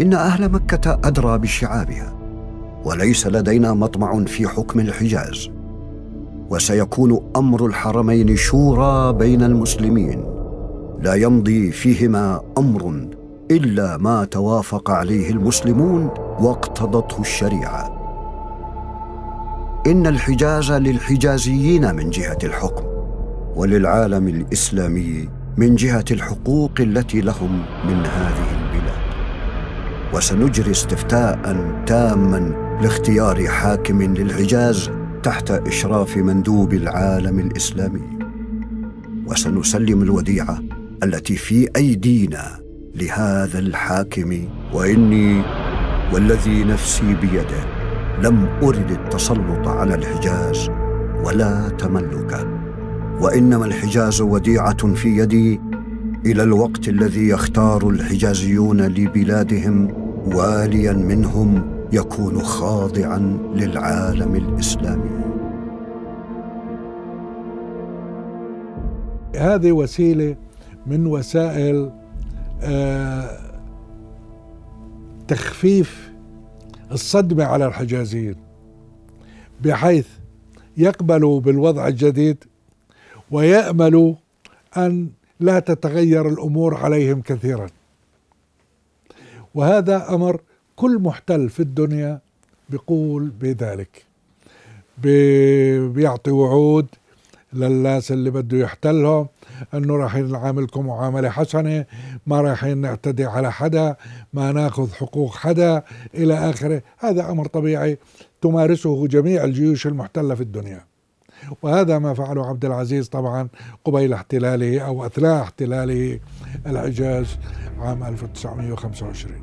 إن أهل مكة أدرى بشعابها، وليس لدينا مطمع في حكم الحجاز، وسيكون أمر الحرمين شورى بين المسلمين لا يمضي فيهما أمر إلا ما توافق عليه المسلمون واقتضته الشريعة. إن الحجاز للحجازيين من جهة الحكم، وللعالم الإسلامي من جهة الحقوق التي لهم من هذه البلاد، وسنجري استفتاء تاما لاختيار حاكم للحجاز تحت إشراف مندوب العالم الإسلامي، وسنسلم الوديعة التي في أيدينا لهذا الحاكم. وإني والذي نفسي بيده لم أرد التسلط على الحجاز ولا تملكه، وإنما الحجاز وديعة في يدي إلى الوقت الذي يختار الحجازيون لبلادهم والياً منهم يكون خاضعاً للعالم الإسلامي. هذه وسيلة من وسائل آه تخفيف الصدمة على الحجازيين، بحيث يقبلوا بالوضع الجديد ويأملوا أن لا تتغير الأمور عليهم كثيرا. وهذا أمر كل محتل في الدنيا بيقول بذلك، بيعطي وعود للناس اللي بده يحتلهم أنه رايحين نعاملكم معاملة حسنة، ما رايحين نعتدي على حدا، ما ناخذ حقوق حدا إلى آخره. هذا أمر طبيعي تمارسه جميع الجيوش المحتلة في الدنيا، وهذا ما فعله عبد العزيز طبعا قبيل احتلاله أو أثناء احتلاله الحجاز عام ألف وتسعمئة وخمسة وعشرين.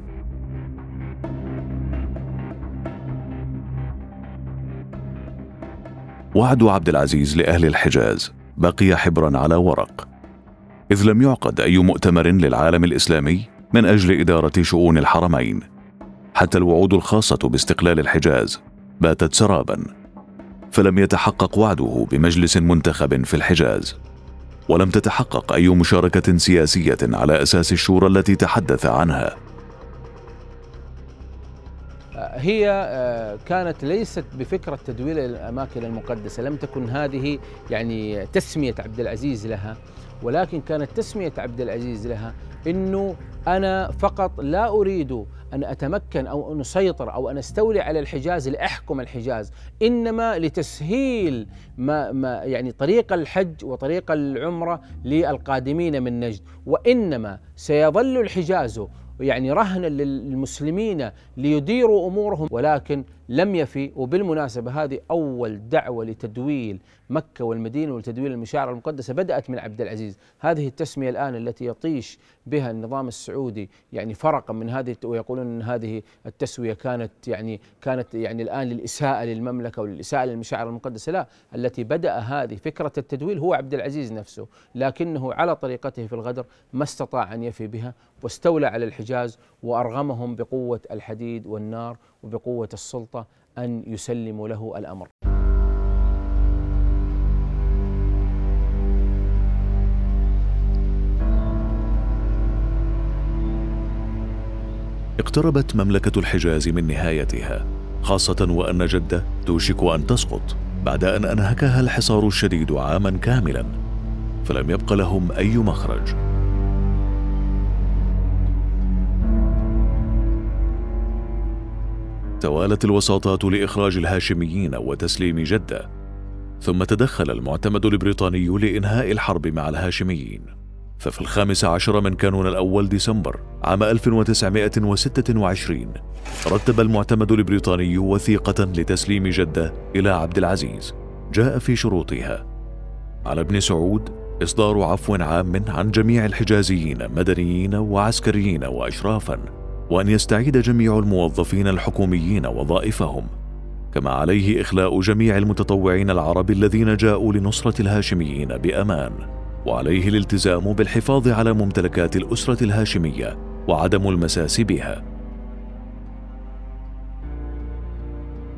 وعد عبد العزيز لأهل الحجاز بقي حبرا على ورق، إذ لم يعقد أي مؤتمر للعالم الإسلامي من أجل إدارة شؤون الحرمين، حتى الوعود الخاصة باستقلال الحجاز باتت سرابا، فلم يتحقق وعده بمجلس منتخب في الحجاز، ولم تتحقق أي مشاركة سياسية على أساس الشورى التي تحدث عنها. هي كانت ليست بفكرة تدويل الأماكن المقدسة، لم تكن هذه يعني تسمية عبد العزيز لها، ولكن كانت تسمية عبد العزيز لها إنه أنا فقط لا أريد أن أتمكن أو أن أسيطر أو أن أستولي على الحجاز لأحكم الحجاز، إنما لتسهيل ما ما يعني طريق الحج وطريق العمرة للقادمين من نجد، وإنما سيظل الحجاز يعني رهنا للمسلمين ليديروا أمورهم. ولكن لم يفي، وبالمناسبة هذه أول دعوة لتدويل مكة والمدينة ولتدويل المشاعر المقدسة بدأت من عبد العزيز. هذه التسمية الآن التي يطيش بها النظام السعودي يعني فرقا من هذه، ويقولون أن هذه التسوية كانت يعني كانت يعني الآن للإساءة للمملكة وللإساءة للمشاعر المقدسة، لا، التي بدأ هذه فكرة التدويل هو عبد العزيز نفسه، لكنه على طريقته في الغدر ما استطاع أن يفي بها، واستولى على الحجاز وأرغمهم بقوة الحديد والنار وبقوة السلطة أن يسلموا له الأمر. اقتربت مملكة الحجاز من نهايتها، خاصة وأن جدة توشك أن تسقط بعد أن أنهكها الحصار الشديد عاما كاملا، فلم يبق لهم أي مخرج. توالت الوساطات لإخراج الهاشميين وتسليم جدة، ثم تدخل المعتمد البريطاني لإنهاء الحرب مع الهاشميين. ففي الخامس عشر من كانون الأول ديسمبر عام ألف وتسعمئة وستة وعشرين رتب المعتمد البريطاني وثيقة لتسليم جدة إلى عبد العزيز، جاء في شروطها على ابن سعود إصدار عفو عام عن جميع الحجازيين مدنيين وعسكريين وأشرافاً، وأن يستعيد جميع الموظفين الحكوميين وظائفهم، كما عليه إخلاء جميع المتطوعين العرب الذين جاءوا لنصرة الهاشميين بأمان، وعليه الالتزام بالحفاظ على ممتلكات الأسرة الهاشمية وعدم المساس بها،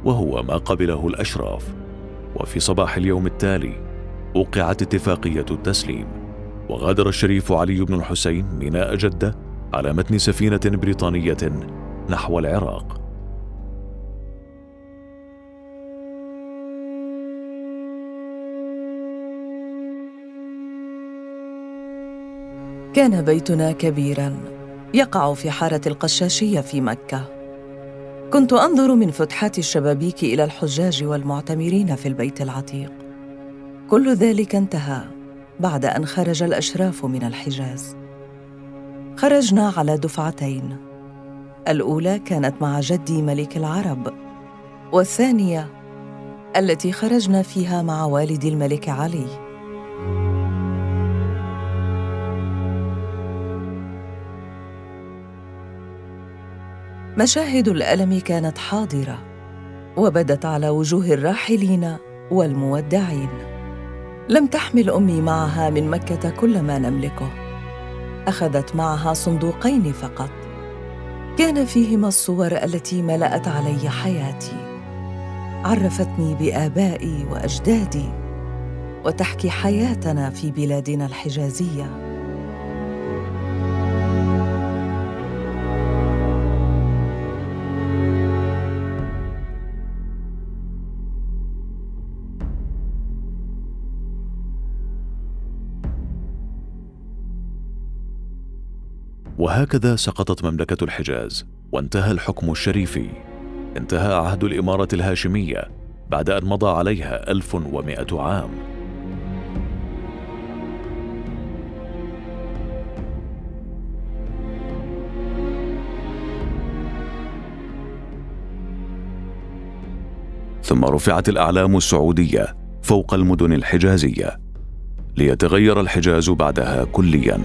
وهو ما قبله الأشراف. وفي صباح اليوم التالي وقعت اتفاقية التسليم، وغادر الشريف علي بن الحسين ميناء جدة على متن سفينة بريطانية نحو العراق. كان بيتنا كبيراً يقع في حارة القشاشية في مكة. كنت أنظر من فتحات الشبابيك إلى الحجاج والمعتمرين في البيت العتيق. كل ذلك انتهى بعد أن خرج الأشراف من الحجاز. خرجنا على دفعتين، الأولى كانت مع جدي ملك العرب، والثانية التي خرجنا فيها مع والد الملك علي. مشاهد الألم كانت حاضرة وبدت على وجوه الراحلين والمودعين. لم تحمل أمي معها من مكة كل ما نملكه، أخذت معها صندوقين فقط كان فيهما الصور التي ملأت علي حياتي، عرفتني بآبائي وأجدادي وتحكي حياتنا في بلادنا الحجازية. وهكذا سقطت مملكة الحجاز وانتهى الحكم الشريفي. انتهى عهد الإمارة الهاشمية بعد أن مضى عليها ألف ومائة عام. ثم رفعت الأعلام السعودية فوق المدن الحجازية ليتغير الحجاز بعدها كلياً.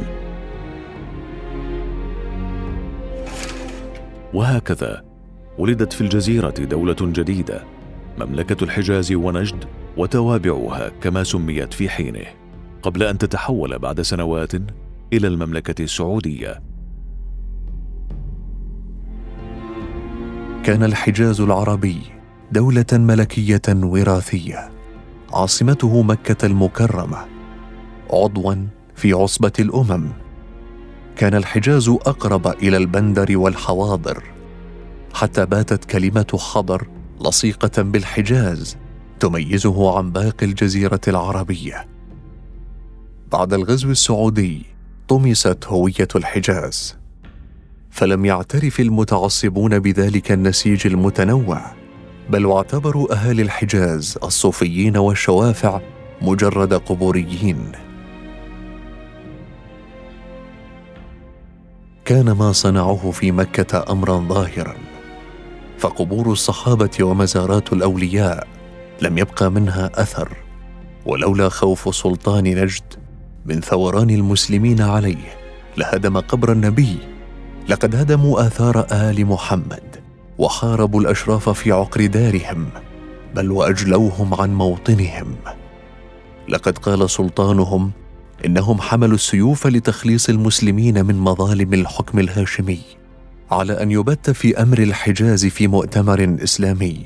وهكذا ولدت في الجزيرة دولة جديدة، مملكة الحجاز ونجد وتوابعها كما سميت في حينه، قبل أن تتحول بعد سنوات إلى المملكة السعودية. كان الحجاز العربي دولة ملكية وراثية، عاصمته مكة المكرمة، عضواً في عصبة الأمم. كان الحجاز أقرب إلى البندر والحواضر، حتى باتت كلمة حضر لصيقة بالحجاز تميزه عن باقي الجزيرة العربية. بعد الغزو السعودي طمست هوية الحجاز، فلم يعترف المتعصبون بذلك النسيج المتنوع، بل واعتبروا أهالي الحجاز الصوفيين والشوافع مجرد قبوريين. كان ما صنعوه في مكة أمراً ظاهراً، فقبور الصحابة ومزارات الأولياء لم يبقى منها أثر، ولولا خوف سلطان نجد من ثوران المسلمين عليه لهدم قبر النبي. لقد هدموا آثار آل محمد وحاربوا الأشراف في عقر دارهم، بل وأجلوهم عن موطنهم. لقد قال سلطانهم إنهم حملوا السيوف لتخليص المسلمين من مظالم الحكم الهاشمي، على أن يبت في أمر الحجاز في مؤتمر إسلامي،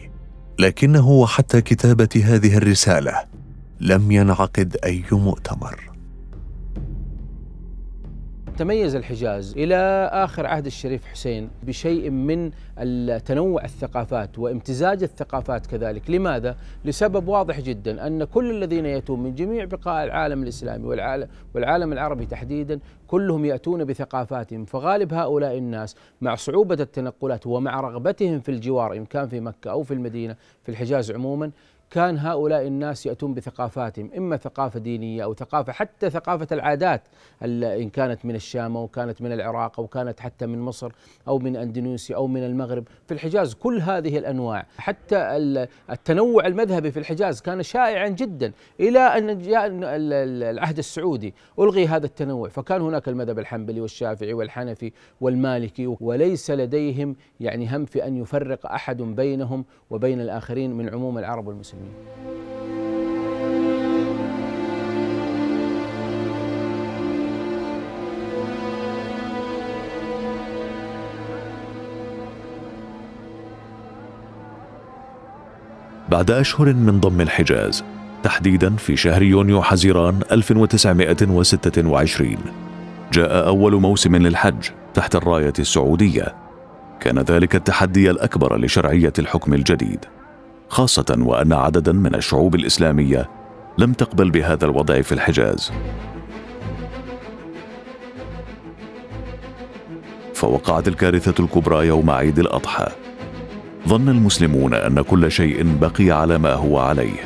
لكنه وحتى كتابة هذه الرسالة لم ينعقد أي مؤتمر. تميز الحجاز إلى آخر عهد الشريف حسين بشيء من التنوع الثقافات وامتزاج الثقافات كذلك. لماذا؟ لسبب واضح جدا، أن كل الذين يأتون من جميع بقاع العالم الإسلامي والعالم, والعالم العربي تحديدا كلهم يأتون بثقافاتهم، فغالب هؤلاء الناس مع صعوبة التنقلات ومع رغبتهم في الجوار، إن كان في مكة أو في المدينة في الحجاز عموما، كان هؤلاء الناس يأتون بثقافاتهم، إما ثقافة دينية أو ثقافة حتى ثقافة العادات، إن كانت من الشام أو كانت من العراق أو كانت حتى من مصر أو من أندونيسيا أو من المغرب. في الحجاز كل هذه الأنواع، حتى التنوع المذهبي في الحجاز كان شائعا جدا، إلى أن جاء العهد السعودي ألغي هذا التنوع، فكان هناك المذهب الحنبلي والشافعي والحنفي والمالكي، وليس لديهم يعني هم في أن يفرق أحد بينهم وبين الآخرين من عموم العرب والمسلمين. بعد أشهر من ضم الحجاز، تحديدا في شهر يونيو حزيران ألف وتسعمائة وستة وعشرين، جاء أول موسم للحج تحت الراية السعودية. كان ذلك التحدي الأكبر لشرعية الحكم الجديد، خاصة وأن عددا من الشعوب الإسلامية لم تقبل بهذا الوضع في الحجاز. فوقعت الكارثة الكبرى يوم عيد الأضحى. ظن المسلمون أن كل شيء بقي على ما هو عليه،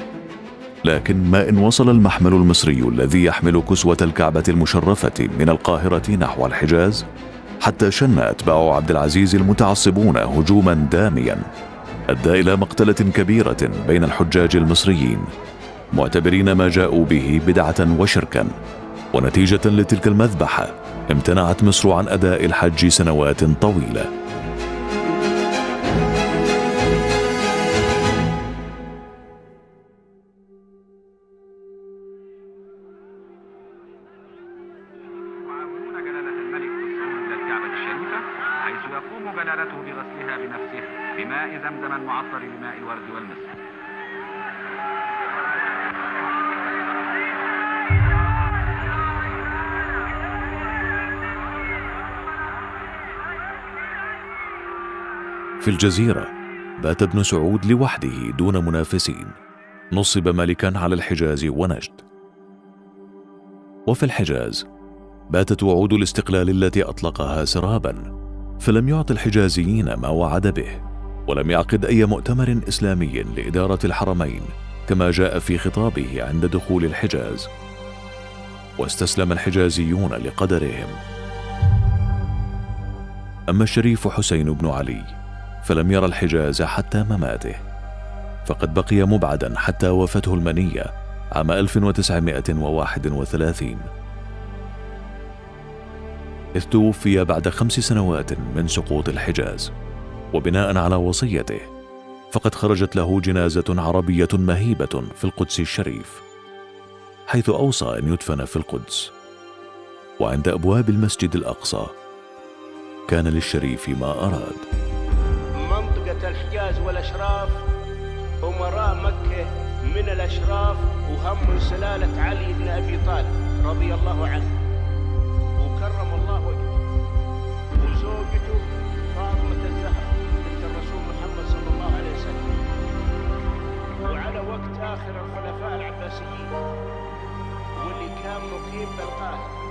لكن ما إن وصل المحمل المصري الذي يحمل كسوة الكعبة المشرفة من القاهرة نحو الحجاز، حتى شن أتباع عبد العزيز المتعصبون هجوما داميا أدى إلى مقتلة كبيرة بين الحجاج المصريين، معتبرين ما جاءوا به بدعة وشركا. ونتيجة لتلك المذبحة امتنعت مصر عن أداء الحج سنوات طويلة. في الجزيرة بات ابن سعود لوحده دون منافسين، نصب ملكا على الحجاز ونجد. وفي الحجاز باتت وعود الاستقلال التي أطلقها سرابا، فلم يعط الحجازيين ما وعد به، ولم يعقد أي مؤتمر إسلامي لإدارة الحرمين كما جاء في خطابه عند دخول الحجاز، واستسلم الحجازيون لقدرهم. أما الشريف حسين بن علي فلم يرى الحجاز حتى مماته، فقد بقي مبعدا حتى وفاته المنية عام ألف وتسعمائة وواحد وثلاثين، إذ توفي بعد خمس سنوات من سقوط الحجاز. وبناء على وصيته فقد خرجت له جنازة عربية مهيبة في القدس الشريف، حيث أوصى أن يدفن في القدس. وعند أبواب المسجد الأقصى كان للشريف ما أراد. الحجاز والأشراف أمراء مكة من الأشراف وهم من سلالة علي بن أبي طالب رضي الله عنه وكرم الله وجهه، وزوجته فاطمة الزهراء بنت الرسول محمد صلى الله عليه وسلم، وعلى وقت آخر الخلفاء العباسيين واللي كان مقيم بالقاهرة.